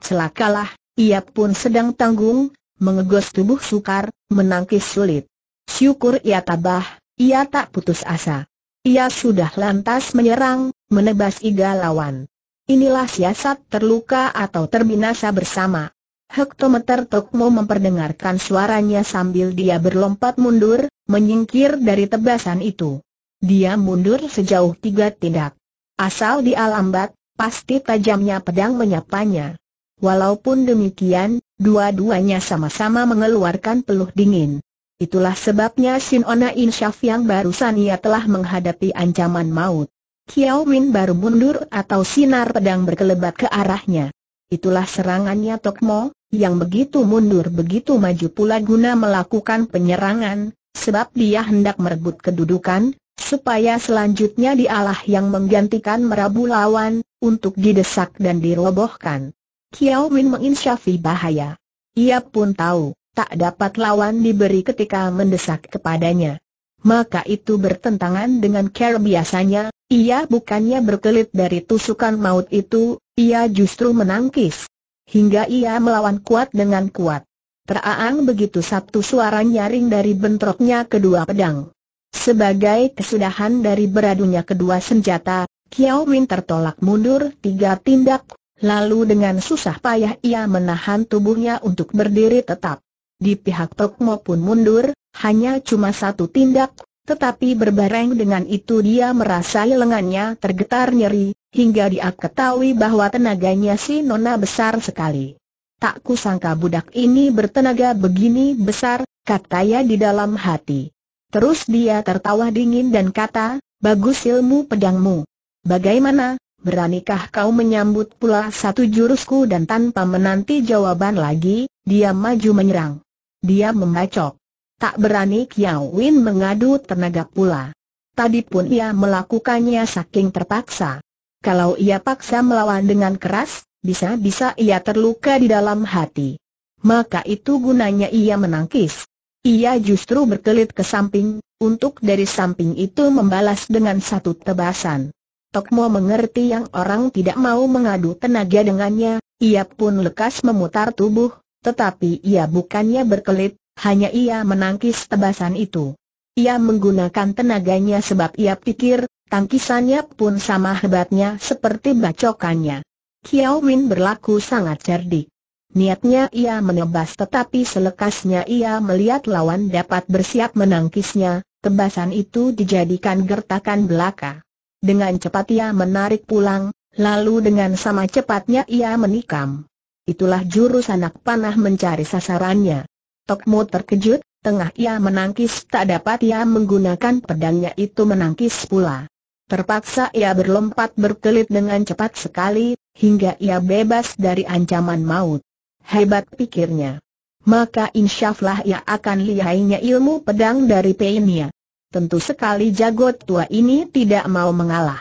Celakalah, ia pun sedang tanggung. Mengegos tubuh sukar, menangkis sulit. Syukur ia tabah, ia tak putus asa. Ia sudah lantas menyerang, menebas iga lawan. Inilah siasat terluka atau terbinasa bersama. Hektometer Tok Mo memperdengarkan suaranya sambil dia berlompat mundur, menyingkir dari tebasan itu. Dia mundur sejauh 3 tindak. Asal dia lambat, pasti tajamnya pedang menyapanya. Walaupun demikian, dua-duanya sama-sama mengeluarkan peluh dingin. Itulah sebabnya Sin Ona Insyaf yang barusan ia telah menghadapi ancaman maut. Kiao Win baru mundur atau sinar pedang berkelebat ke arahnya. Itulah serangannya Tok Mo, yang begitu mundur begitu maju pula guna melakukan penyerangan, sebab dia hendak merebut kedudukan, supaya selanjutnya dialah yang menggantikan merabu lawan, untuk didesak dan dirobohkan. Kiao Win menginsyafi bahaya. Ia pun tahu, tak dapat lawan diberi ketika mendesak kepadanya. Maka itu bertentangan dengan cara biasanya, Ia bukannya berkelit dari tusukan maut itu, ia justru menangkis. Hingga ia melawan kuat dengan kuat. Teraang begitu satu suara nyaring dari bentroknya kedua pedang. Sebagai kesudahan dari beradunya kedua senjata, Kiao Win tertolak mundur 3 tindak, lalu dengan susah payah ia menahan tubuhnya untuk berdiri tetap. Di pihak Tok Mo pun mundur, hanya cuma 1 tindak, tetapi berbareng dengan itu dia merasai lengannya tergetar nyeri, hingga dia ketahui bahwa tenaganya si nona besar sekali. Tak kusangka budak ini bertenaga begini besar, katanya di dalam hati. Terus dia tertawa dingin dan kata, bagus ilmu pedangmu. Bagaimana, beranikah kau menyambut pula satu jurusku? Dan tanpa menanti jawaban lagi, dia maju menyerang. Dia membacok. Tak berani Kiao Win mengadu tenaga pula. Tadi pun ia melakukannya saking terpaksa. Kalau ia paksa melawan dengan keras, bisa-bisa ia terluka di dalam hati. Maka itu gunanya ia menangkis. Ia justru berkelit ke samping, untuk dari samping itu membalas dengan 1 tebasan. Tok Mo mengerti yang orang tidak mau mengadu tenaga dengannya, ia pun lekas memutar tubuh, tetapi ia bukannya berkelit, hanya ia menangkis tebasan itu. Ia menggunakan tenaganya sebab ia pikir, tangkisannya pun sama hebatnya seperti bacokannya. Kiao Win berlaku sangat cerdik. Niatnya ia menebas, tetapi selekasnya ia melihat lawan dapat bersiap menangkisnya, tebasan itu dijadikan gertakan belaka. Dengan cepat ia menarik pulang, lalu dengan sama cepatnya ia menikam. Itulah jurus anak panah mencari sasarannya. Tok Mo terkejut, tengah ia menangkis tak dapat ia menggunakan pedangnya itu menangkis pula. Terpaksa ia berlompat berkelit dengan cepat sekali, hingga ia bebas dari ancaman maut. Hebat pikirnya. Maka insyaallah ia akan lihainya ilmu pedang dari Peinia. Tentu sekali jago tua ini tidak mau mengalah.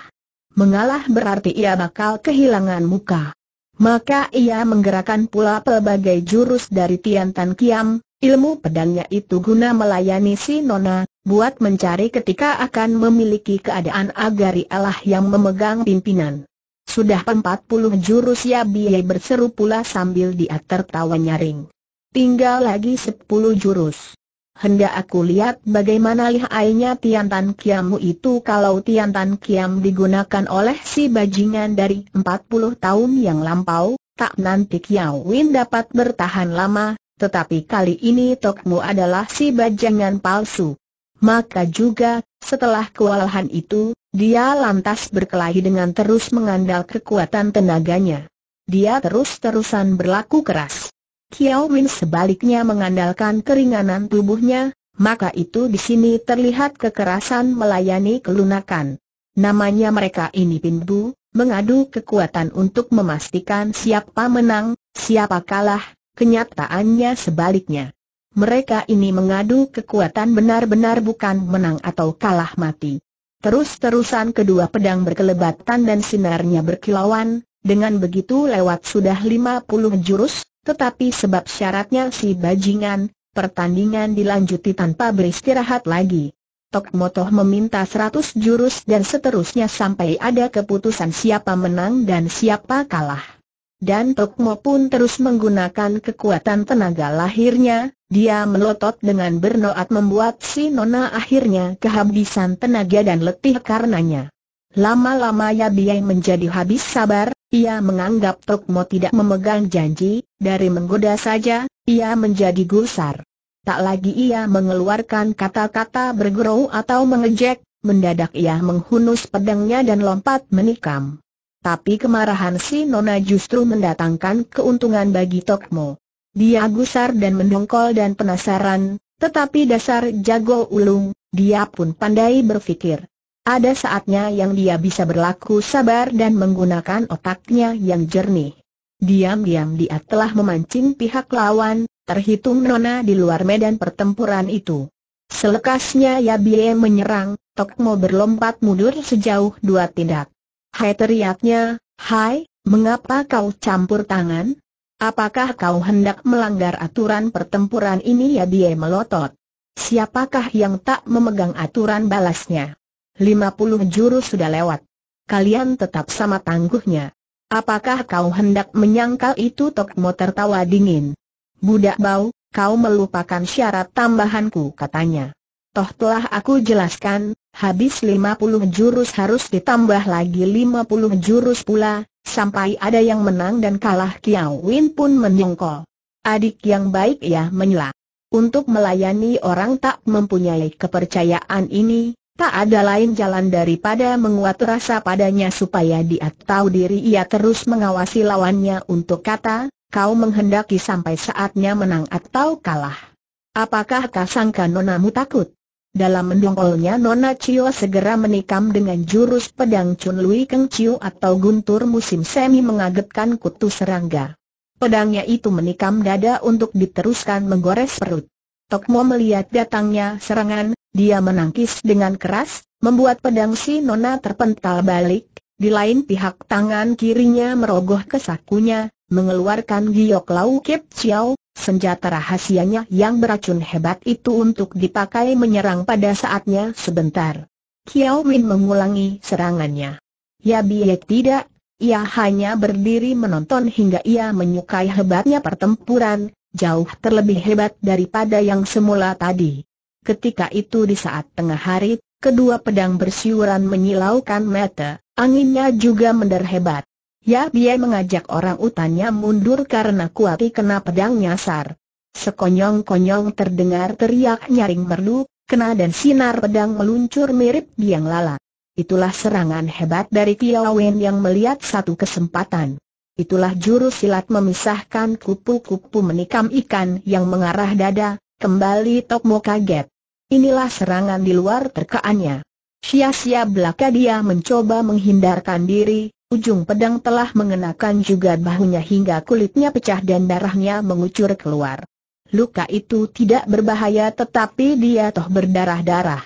Mengalah berarti ia bakal kehilangan muka. Maka ia menggerakkan pula pelbagai jurus dari Tian Tan Kiam, ilmu pedangnya itu guna melayani si nona, buat mencari ketika akan memiliki keadaan agar ialah yang memegang pimpinan. Sudah 40 jurus ya biaya, berseru pula sambil dia tertawa nyaring. Tinggal lagi 10 jurus. Hendak aku lihat bagaimana lihainya Tian Tan Kiammu itu kalau Tian Tan Kiam digunakan oleh si bajingan dari 40 tahun yang lampau. Tak nanti Kiao Win dapat bertahan lama, tetapi kali ini Tok Mo adalah si bajingan palsu. Maka juga, setelah kewalahan itu, dia lantas berkelahi dengan terus mengandal kekuatan tenaganya. Dia terus-terusan berlaku keras. Kiao Win sebaliknya mengandalkan keringanan tubuhnya, maka itu di sini terlihat kekerasan melayani kelunakan. Namanya mereka ini pinbu, mengadu kekuatan untuk memastikan siapa menang, siapa kalah, kenyataannya sebaliknya. Mereka ini mengadu kekuatan benar-benar bukan menang atau kalah mati. Terus-terusan kedua pedang berkelebatan dan sinarnya berkilauan, dengan begitu lewat sudah 50 jurus, tetapi sebab syaratnya si bajingan, pertandingan dilanjuti tanpa beristirahat lagi. Tok Mo toh meminta 100 jurus dan seterusnya sampai ada keputusan siapa menang dan siapa kalah. Dan Tok Mo pun terus menggunakan kekuatan tenaga lahirnya. Dia melotot dengan bernoat membuat si nona akhirnya kehabisan tenaga dan letih karenanya. Lama-lama Ya Biai menjadi habis sabar. Ia menganggap Tok Mo tidak memegang janji. Dari menggoda saja, ia menjadi gusar. Tak lagi ia mengeluarkan kata-kata bergerau atau mengejek. Mendadak ia menghunus pedangnya dan lompat menikam. Tapi kemarahan si nona justru mendatangkan keuntungan bagi Tok Mo. Dia gusar dan mendongkol dan penasaran, tetapi dasar jago ulung, dia pun pandai berfikir. Ada saatnya yang dia bisa berlaku sabar dan menggunakan otaknya yang jernih. Diam-diam dia telah memancing pihak lawan, terhitung nona di luar medan pertempuran itu. Selekasnya Ya Bie menyerang, Tok Mo berlompat mundur sejauh 2 tindak. Hai, teriaknya, hai, mengapa kau campur tangan? Apakah kau hendak melanggar aturan pertempuran ini? Ya Bie melotot. Siapakah yang tak memegang aturan, balasnya. 50 jurus sudah lewat. Kalian tetap sama tangguhnya. Apakah kau hendak menyangkal itu?" Tokmo tertawa dingin. "Budak bau, kau melupakan syarat tambahanku," katanya. "Toh telah aku jelaskan, habis 50 jurus harus ditambah lagi 50 jurus pula, sampai ada yang menang dan kalah." Kiao Win pun menyongkol. "Adik yang baik," ia menyela. "Untuk melayani orang tak mempunyai kepercayaan ini, tak ada lain jalan daripada menguat rasa padanya supaya dia tahu diri." Ia terus mengawasi lawannya untuk kata, "Kau menghendaki sampai saatnya menang atau kalah. Apakah kau sangka nonamu takut?" Dalam mendongkolnya, Nona Cio segera menikam dengan jurus pedang Chun Lui Keng Chiu atau guntur musim semi mengagetkan kutu serangga. Pedangnya itu menikam dada untuk diteruskan menggores perut. Tokmo melihat datangnya serangan, dia menangkis dengan keras, membuat pedang si Nona terpental balik. Di lain pihak, tangan kirinya merogoh ke sakunya, mengeluarkan giok Lau Kip Chiao, senjata rahasianya yang beracun hebat itu untuk dipakai menyerang pada saatnya. Sebentar, Kiao Win mengulangi serangannya. Ya biak tidak, ia hanya berdiri menonton hingga ia menyukai hebatnya pertempuran, jauh terlebih hebat daripada yang semula tadi. Ketika itu di saat tengah hari, kedua pedang bersiuran menyilaukan mata, anginnya juga mender hebat. Ya Bie mengajak orang utannya mundur karena kuati kena pedang nyasar. Sekonyong-konyong terdengar teriak nyaring merdu, kena dan sinar pedang meluncur mirip biang lala. Itulah serangan hebat dari Kiao Wen yang melihat satu kesempatan. Itulah jurus silat memisahkan kupu-kupu menikam ikan yang mengarah dada. Kembali Tokmo kaget. Inilah serangan di luar terkaannya. Sia-sia belaka dia mencoba menghindarkan diri. Ujung pedang telah mengenakan juga bahunya hingga kulitnya pecah dan darahnya mengucur keluar. Luka itu tidak berbahaya tetapi dia toh berdarah-darah.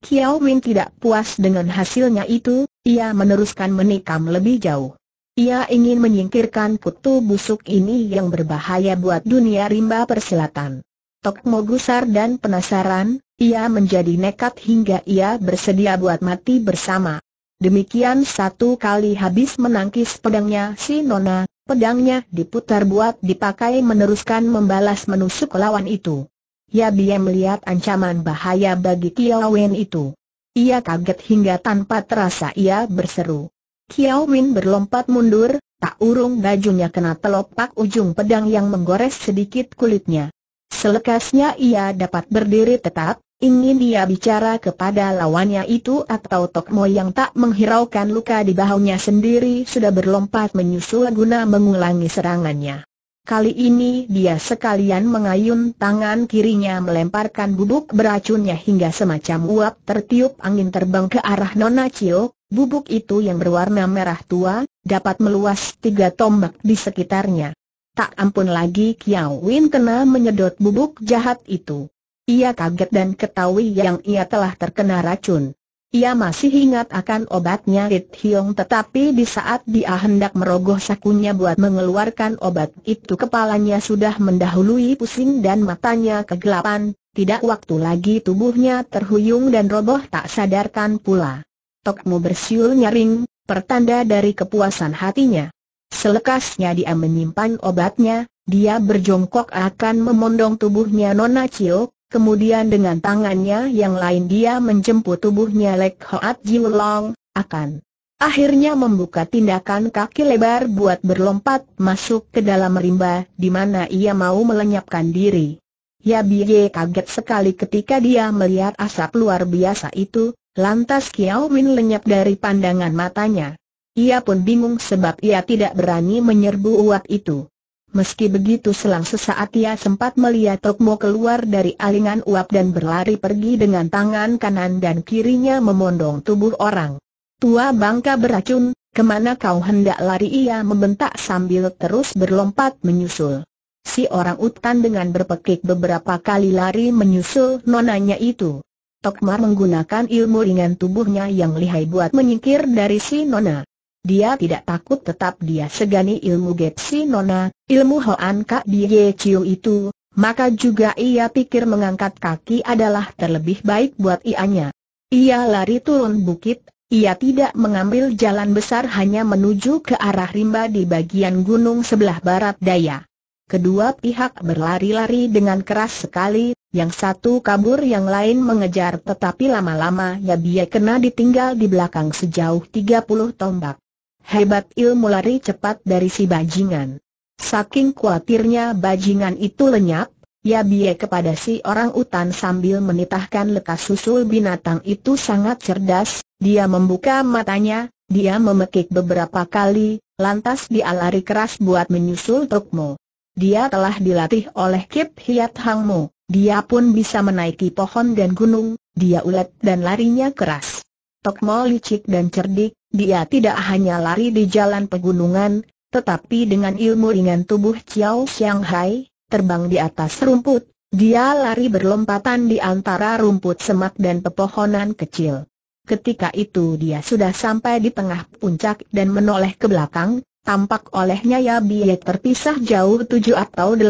Kiao Win tidak puas dengan hasilnya itu, ia meneruskan menikam lebih jauh. Ia ingin menyingkirkan kutu busuk ini yang berbahaya buat dunia rimba persilatan. Tokmo gusar dan penasaran, ia menjadi nekat hingga ia bersedia buat mati bersama. Demikian satu kali habis menangkis pedangnya si Nona, pedangnya diputar buat dipakai meneruskan membalas menusuk lawan itu. Ya Bie melihat ancaman bahaya bagi Kiao Win itu. Ia kaget hingga tanpa terasa ia berseru. Kiao Win berlompat mundur, tak urung bajunya kena telopak ujung pedang yang menggores sedikit kulitnya. Selekasnya ia dapat berdiri tetap. Ingin dia bicara kepada lawannya itu atau Tokmo yang tak menghiraukan luka di bahunya sendiri sudah berlompat menyusul guna mengulangi serangannya. Kali ini dia sekalian mengayun tangan kirinya melemparkan bubuk beracunnya hingga semacam uap tertiup angin terbang ke arah Nona Cio. Bubuk itu yang berwarna merah tua, dapat meluas 3 tombak di sekitarnya. Tak ampun lagi Kiao Win kena menyedot bubuk jahat itu. Ia kaget dan ketahui yang ia telah terkena racun. Ia masih ingat akan obatnya It Hiong, tetapi di saat dia hendak merogoh sakunya buat mengeluarkan obat itu, kepalanya sudah mendahului pusing dan matanya kegelapan. Tidak waktu lagi tubuhnya terhuyung dan roboh tak sadarkan pula. Tokmo bersiul nyaring, pertanda dari kepuasan hatinya. Selekasnya dia menyimpan obatnya, dia berjongkok akan memondong tubuhnya Nona Cio. Kemudian dengan tangannya yang lain dia menjemput tubuhnya Lek Hoat Jiu Long, akan akhirnya membuka tindakan kaki lebar buat berlompat masuk ke dalam rimba di mana ia mau melenyapkan diri. Ya Bie kaget sekali ketika dia melihat asap luar biasa itu, lantas Kiao Win lenyap dari pandangan matanya. Ia pun bingung sebab ia tidak berani menyerbu uap itu. Meski begitu, selang sesaat ia sempat melihat Tokmo keluar dari alingan uap dan berlari pergi dengan tangan kanan dan kirinya memondong tubuh orang. "Tua bangka beracun, kemana kau hendak lari?" ia membentak sambil terus berlompat menyusul. Si orang utan dengan berpekik beberapa kali lari menyusul nonanya itu. Tokmo menggunakan ilmu ringan tubuhnya yang lihai buat menyingkir dari si Nona. Dia tidak takut tetap dia segani ilmu Gepsi Nona, ilmu Hoan Kak Die Chiu itu, maka juga ia pikir mengangkat kaki adalah terlebih baik buat ianya. Ia lari turun bukit, ia tidak mengambil jalan besar hanya menuju ke arah rimba di bagian gunung sebelah barat daya. Kedua pihak berlari-lari dengan keras sekali, yang satu kabur yang lain mengejar tetapi lama-lama Yabie kena ditinggal di belakang sejauh 30 tombak. Hebat ilmu lari cepat dari si bajingan. Saking khawatirnya bajingan itu lenyap, Yabie kepada si orang utan sambil menitahkan lekas susul binatang itu sangat cerdas. Dia membuka matanya, dia memekik beberapa kali, lantas dia lari keras buat menyusul Tokmo. Dia telah dilatih oleh Kip Hiat Hang Mo, dia pun bisa menaiki pohon dan gunung, dia ulet dan larinya keras. Tokmo licik dan cerdik, dia tidak hanya lari di jalan pegunungan, tetapi dengan ilmu ringan tubuh Chiao Shanghai, terbang di atas rumput, dia lari berlompatan di antara rumput semak dan pepohonan kecil. Ketika itu dia sudah sampai di tengah puncak dan menoleh ke belakang, tampak olehnya Yabie terpisah jauh 7 atau 80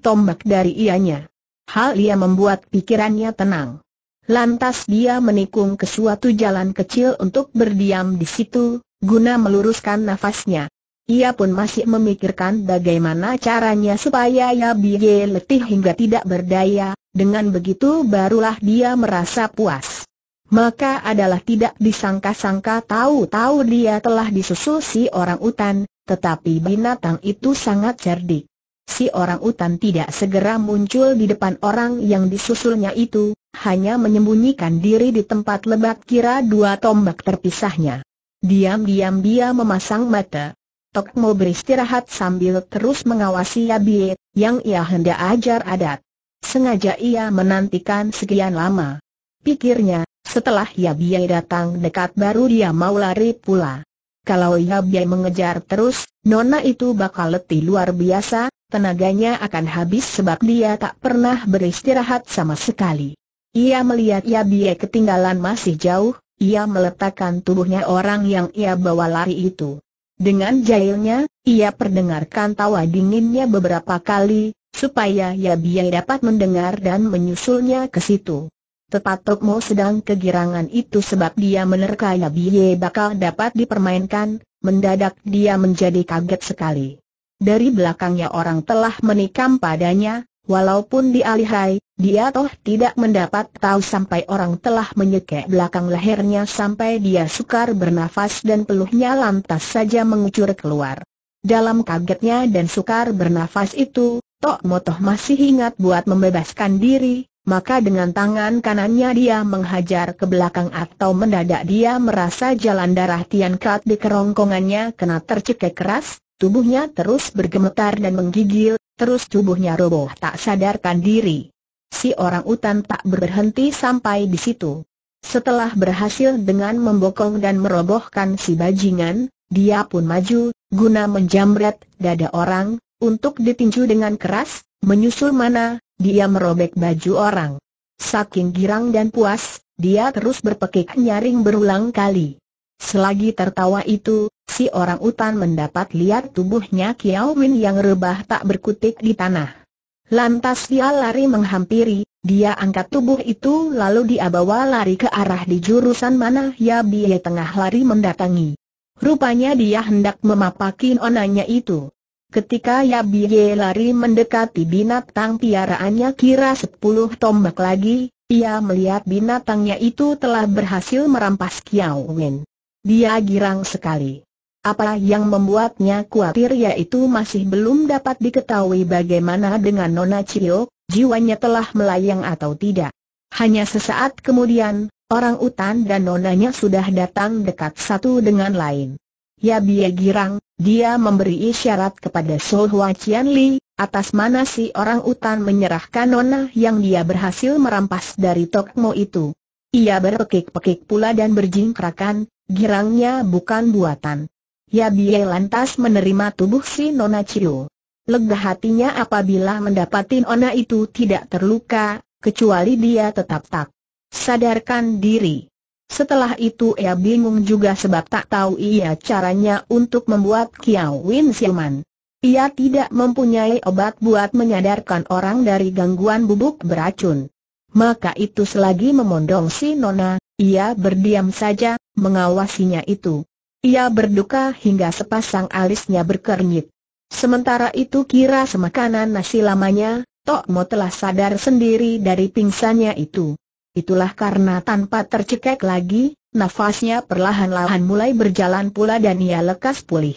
tombak dari ianya. Hal ia membuat pikirannya tenang. Lantas dia menikung ke suatu jalan kecil untuk berdiam di situ, guna meluruskan nafasnya. Ia pun masih memikirkan bagaimana caranya supaya Yabie letih hingga tidak berdaya, dengan begitu barulah dia merasa puas. Maka adalah tidak disangka-sangka tahu-tahu dia telah disusul si orang utan, tetapi binatang itu sangat cerdik. Si orang utan tidak segera muncul di depan orang yang disusulnya itu, hanya menyembunyikan diri di tempat lebat kira 2 tombak terpisahnya. Diam-diam dia memasang mata. Tokmo beristirahat sambil terus mengawasi Yabie, yang ia hendak ajar adat. Sengaja ia menantikan sekian lama. Pikirnya, setelah Yabie datang dekat baru dia mau lari pula. Kalau Yabie mengejar terus, nona itu bakal letih luar biasa, tenaganya akan habis sebab dia tak pernah beristirahat sama sekali. Ia melihat Yabie ketinggalan masih jauh, ia meletakkan tubuhnya orang yang ia bawa lari itu. Dengan jahilnya, ia perdengarkan tawa dinginnya beberapa kali, supaya Yabie dapat mendengar dan menyusulnya ke situ. Tepat Tokmo sedang kegirangan itu sebab dia menerka Yabie bakal dapat dipermainkan, mendadak dia menjadi kaget sekali. Dari belakangnya orang telah menikam padanya, walaupun dia lihai, dia toh tidak mendapat tahu sampai orang telah menyekek belakang lehernya sampai dia sukar bernafas dan peluhnya lantas saja mengucur keluar. Dalam kagetnya dan sukar bernafas itu, Tokmo toh masih ingat buat membebaskan diri, maka dengan tangan kanannya dia menghajar ke belakang atau mendadak dia merasa jalan darah Tian Kat di kerongkongannya kena tercekik keras. Tubuhnya terus bergemetar dan menggigil, terus tubuhnya roboh tak sadarkan diri. Si orang utan tak berhenti sampai di situ. Setelah berhasil dengan membokong dan merobohkan si bajingan, dia pun maju, guna menjamret dada orang, untuk ditinju dengan keras, menyusul mana, dia merobek baju orang. Saking girang dan puas, dia terus berpekik nyaring berulang kali. Selagi tertawa itu, si orang utan mendapat lihat tubuhnya Kiao Win yang rebah tak berkutik di tanah. Lantas dia lari menghampiri, dia angkat tubuh itu lalu dia bawa lari ke arah di jurusan mana Yabie tengah lari mendatangi. Rupanya dia hendak memapaki onanya itu. Ketika Yabie lari mendekati binatang piaraannya kira 10 tombak lagi, ia melihat binatangnya itu telah berhasil merampas Kiao Win. Dia girang sekali. Apa yang membuatnya khawatir yaitu masih belum dapat diketahui bagaimana dengan Nona Chiok, jiwanya telah melayang atau tidak. Hanya sesaat kemudian, orang utan dan nonanya sudah datang dekat satu dengan lain. Yabie girang, dia memberi isyarat kepada Sohwa Cian Li, atas mana si orang utan menyerahkan nona yang dia berhasil merampas dari Tokmo itu. Ia berpekik-pekik pula dan berjingkrakan. Girangnya bukan buatan. Yabie lantas menerima tubuh si Nona Chiu. Lega hatinya apabila mendapati Nona itu tidak terluka, kecuali dia tetap tak sadarkan diri. Setelah itu ia bingung juga sebab tak tahu ia caranya untuk membuat Kiao Win siuman. Ia tidak mempunyai obat buat menyadarkan orang dari gangguan bubuk beracun. Maka itu selagi memondong si Nona, Ia berdiam saja, mengawasinya itu. Ia berduka hingga sepasang alisnya berkernyit. Sementara itu kira semakanan nasi lamanya, Tok Mo telah sadar sendiri dari pingsannya itu. Itulah karena tanpa tercekek lagi, nafasnya perlahan-lahan mulai berjalan pula dan ia lekas pulih.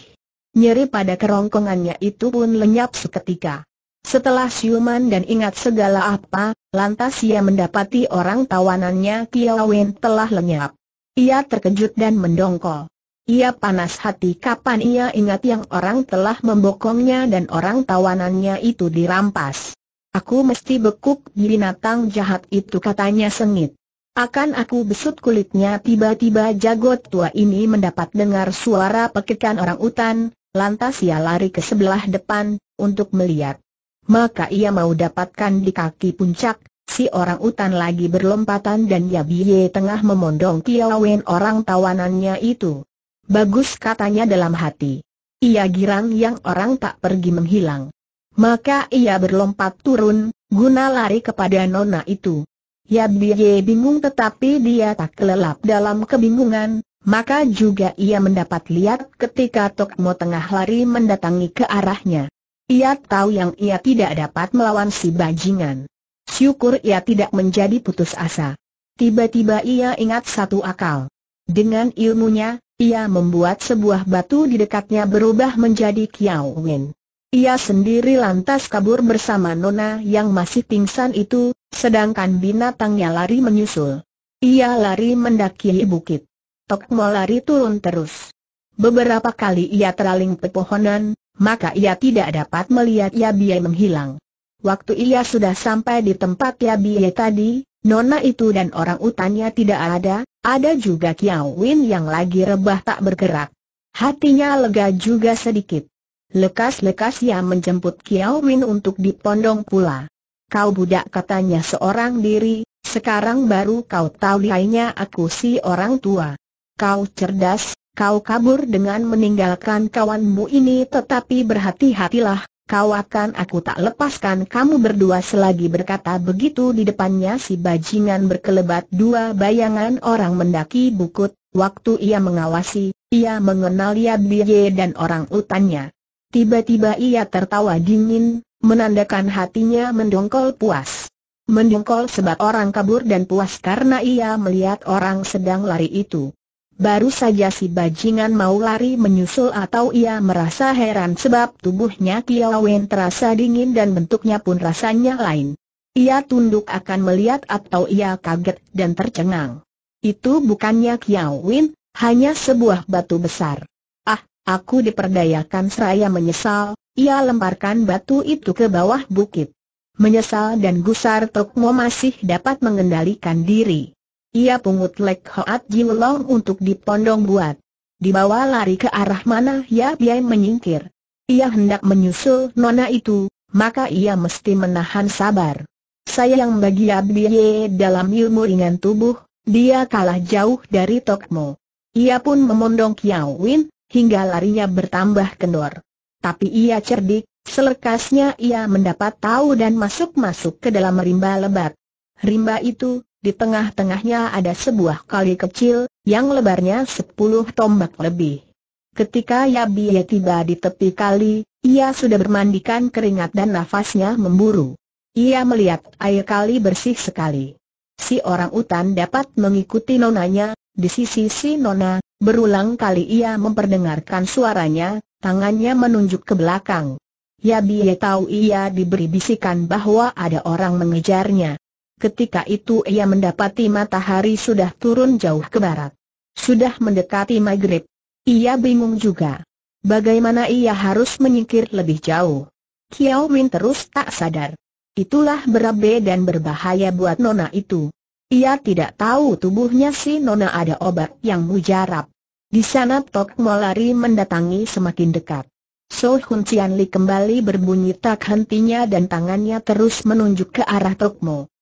Nyeri pada kerongkongannya itu pun lenyap seketika. Setelah siuman dan ingat segala apa, lantas ia mendapati orang tawanannya Kiawen telah lenyap. Ia terkejut dan mendongkol. Ia panas hati kapan ia ingat yang orang telah membokongnya dan orang tawanannya itu dirampas. Aku mesti bekuk binatang jahat itu, katanya sengit. Akan aku besut kulitnya. Tiba-tiba jago tua ini mendapat dengar suara pekikan orang utan, lantas ia lari ke sebelah depan untuk melihat. Maka ia mau dapatkan di kaki puncak. Si orang utan lagi berlompatan dan Yabiye tengah memondong Kiawen orang tawanannya itu. Bagus, katanya dalam hati. Ia girang yang orang tak pergi menghilang. Maka ia berlompat turun, guna lari kepada nona itu. Yabiye bingung tetapi dia tak kelelap dalam kebingungan. Maka juga ia mendapat lihat ketika Tok Mo tengah lari mendatangi ke arahnya. Ia tahu yang ia tidak dapat melawan si bajingan. Syukur ia tidak menjadi putus asa. Tiba-tiba ia ingat satu akal. Dengan ilmunya, ia membuat sebuah batu di dekatnya berubah menjadi Kiawen. Ia sendiri lantas kabur bersama nona yang masih pingsan itu, sedangkan binatangnya lari menyusul. Ia lari mendaki bukit. Tok Mo lari turun terus. Beberapa kali ia teraling pepohonan, maka ia tidak dapat melihat Yabiye menghilang. Waktu ia sudah sampai di tempat Yabiye tadi, nona itu dan orang utannya tidak ada. Ada juga Kiawen yang lagi rebah tak bergerak. Hatinya lega juga sedikit. Lekas-lekas ia menjemput Kiawen untuk dipondong pula. Kau budak, katanya seorang diri, sekarang baru kau tahu lihainya aku si orang tua. Kau cerdas, kau kabur dengan meninggalkan kawanmu ini, tetapi berhati-hatilah, kau akan aku tak lepaskan kamu berdua. Selagi berkata begitu di depannya si bajingan berkelebat dua bayangan orang mendaki bukit. Waktu ia mengawasi, ia mengenal Yabiye dan orang utannya. Tiba-tiba ia tertawa dingin, menandakan hatinya mendongkol puas. Mendongkol sebab orang kabur dan puas karena ia melihat orang sedang lari itu. Baru saja si bajingan mau lari menyusul atau ia merasa heran sebab tubuhnya Kiawen terasa dingin dan bentuknya pun rasanya lain. Ia tunduk akan melihat atau ia kaget dan tercengang. Itu bukannya Kiawen, hanya sebuah batu besar. Ah, aku diperdayakan, seraya menyesal. Ia lemparkan batu itu ke bawah bukit. Menyesal dan gusar, Tok Mo masih dapat mengendalikan diri. Ia pungut Lek Hoat Jiulong untuk dipondong buat. Dibawa lari ke arah mana Yabiye menyingkir. Ia hendak menyusul nona itu, maka ia mesti menahan sabar. Sayang bagi Yabiye, dalam ilmu ringan tubuh, dia kalah jauh dari Tok Mo. Ia pun memondong Kiawen, hingga larinya bertambah kendor. Tapi ia cerdik, selekasnya ia mendapat tahu dan masuk-masuk ke dalam rimba lebat. Rimba itu, di tengah-tengahnya ada sebuah kali kecil, yang lebarnya 10 tombak lebih. Ketika Yabiye tiba di tepi kali, ia sudah bermandikan keringat dan nafasnya memburu. Ia melihat air kali bersih sekali. Si orang utan dapat mengikuti nonanya, di sisi si nona, berulang kali ia memperdengarkan suaranya, tangannya menunjuk ke belakang. Yabiye tahu ia diberi bisikan bahwa ada orang mengejarnya. Ketika itu ia mendapati matahari sudah turun jauh ke barat. Sudah mendekati maghrib. Ia bingung juga. Bagaimana ia harus menyingkir lebih jauh? Kiawen terus tak sadar. Itulah berabe dan berbahaya buat nona itu. Ia tidak tahu tubuhnya si nona ada obat yang mujarab. Di sana Tok Mo lari mendatangi semakin dekat. So Hun Cian Li kembali berbunyi tak hentinya dan tangannya terus menunjuk ke arah Tok Mo.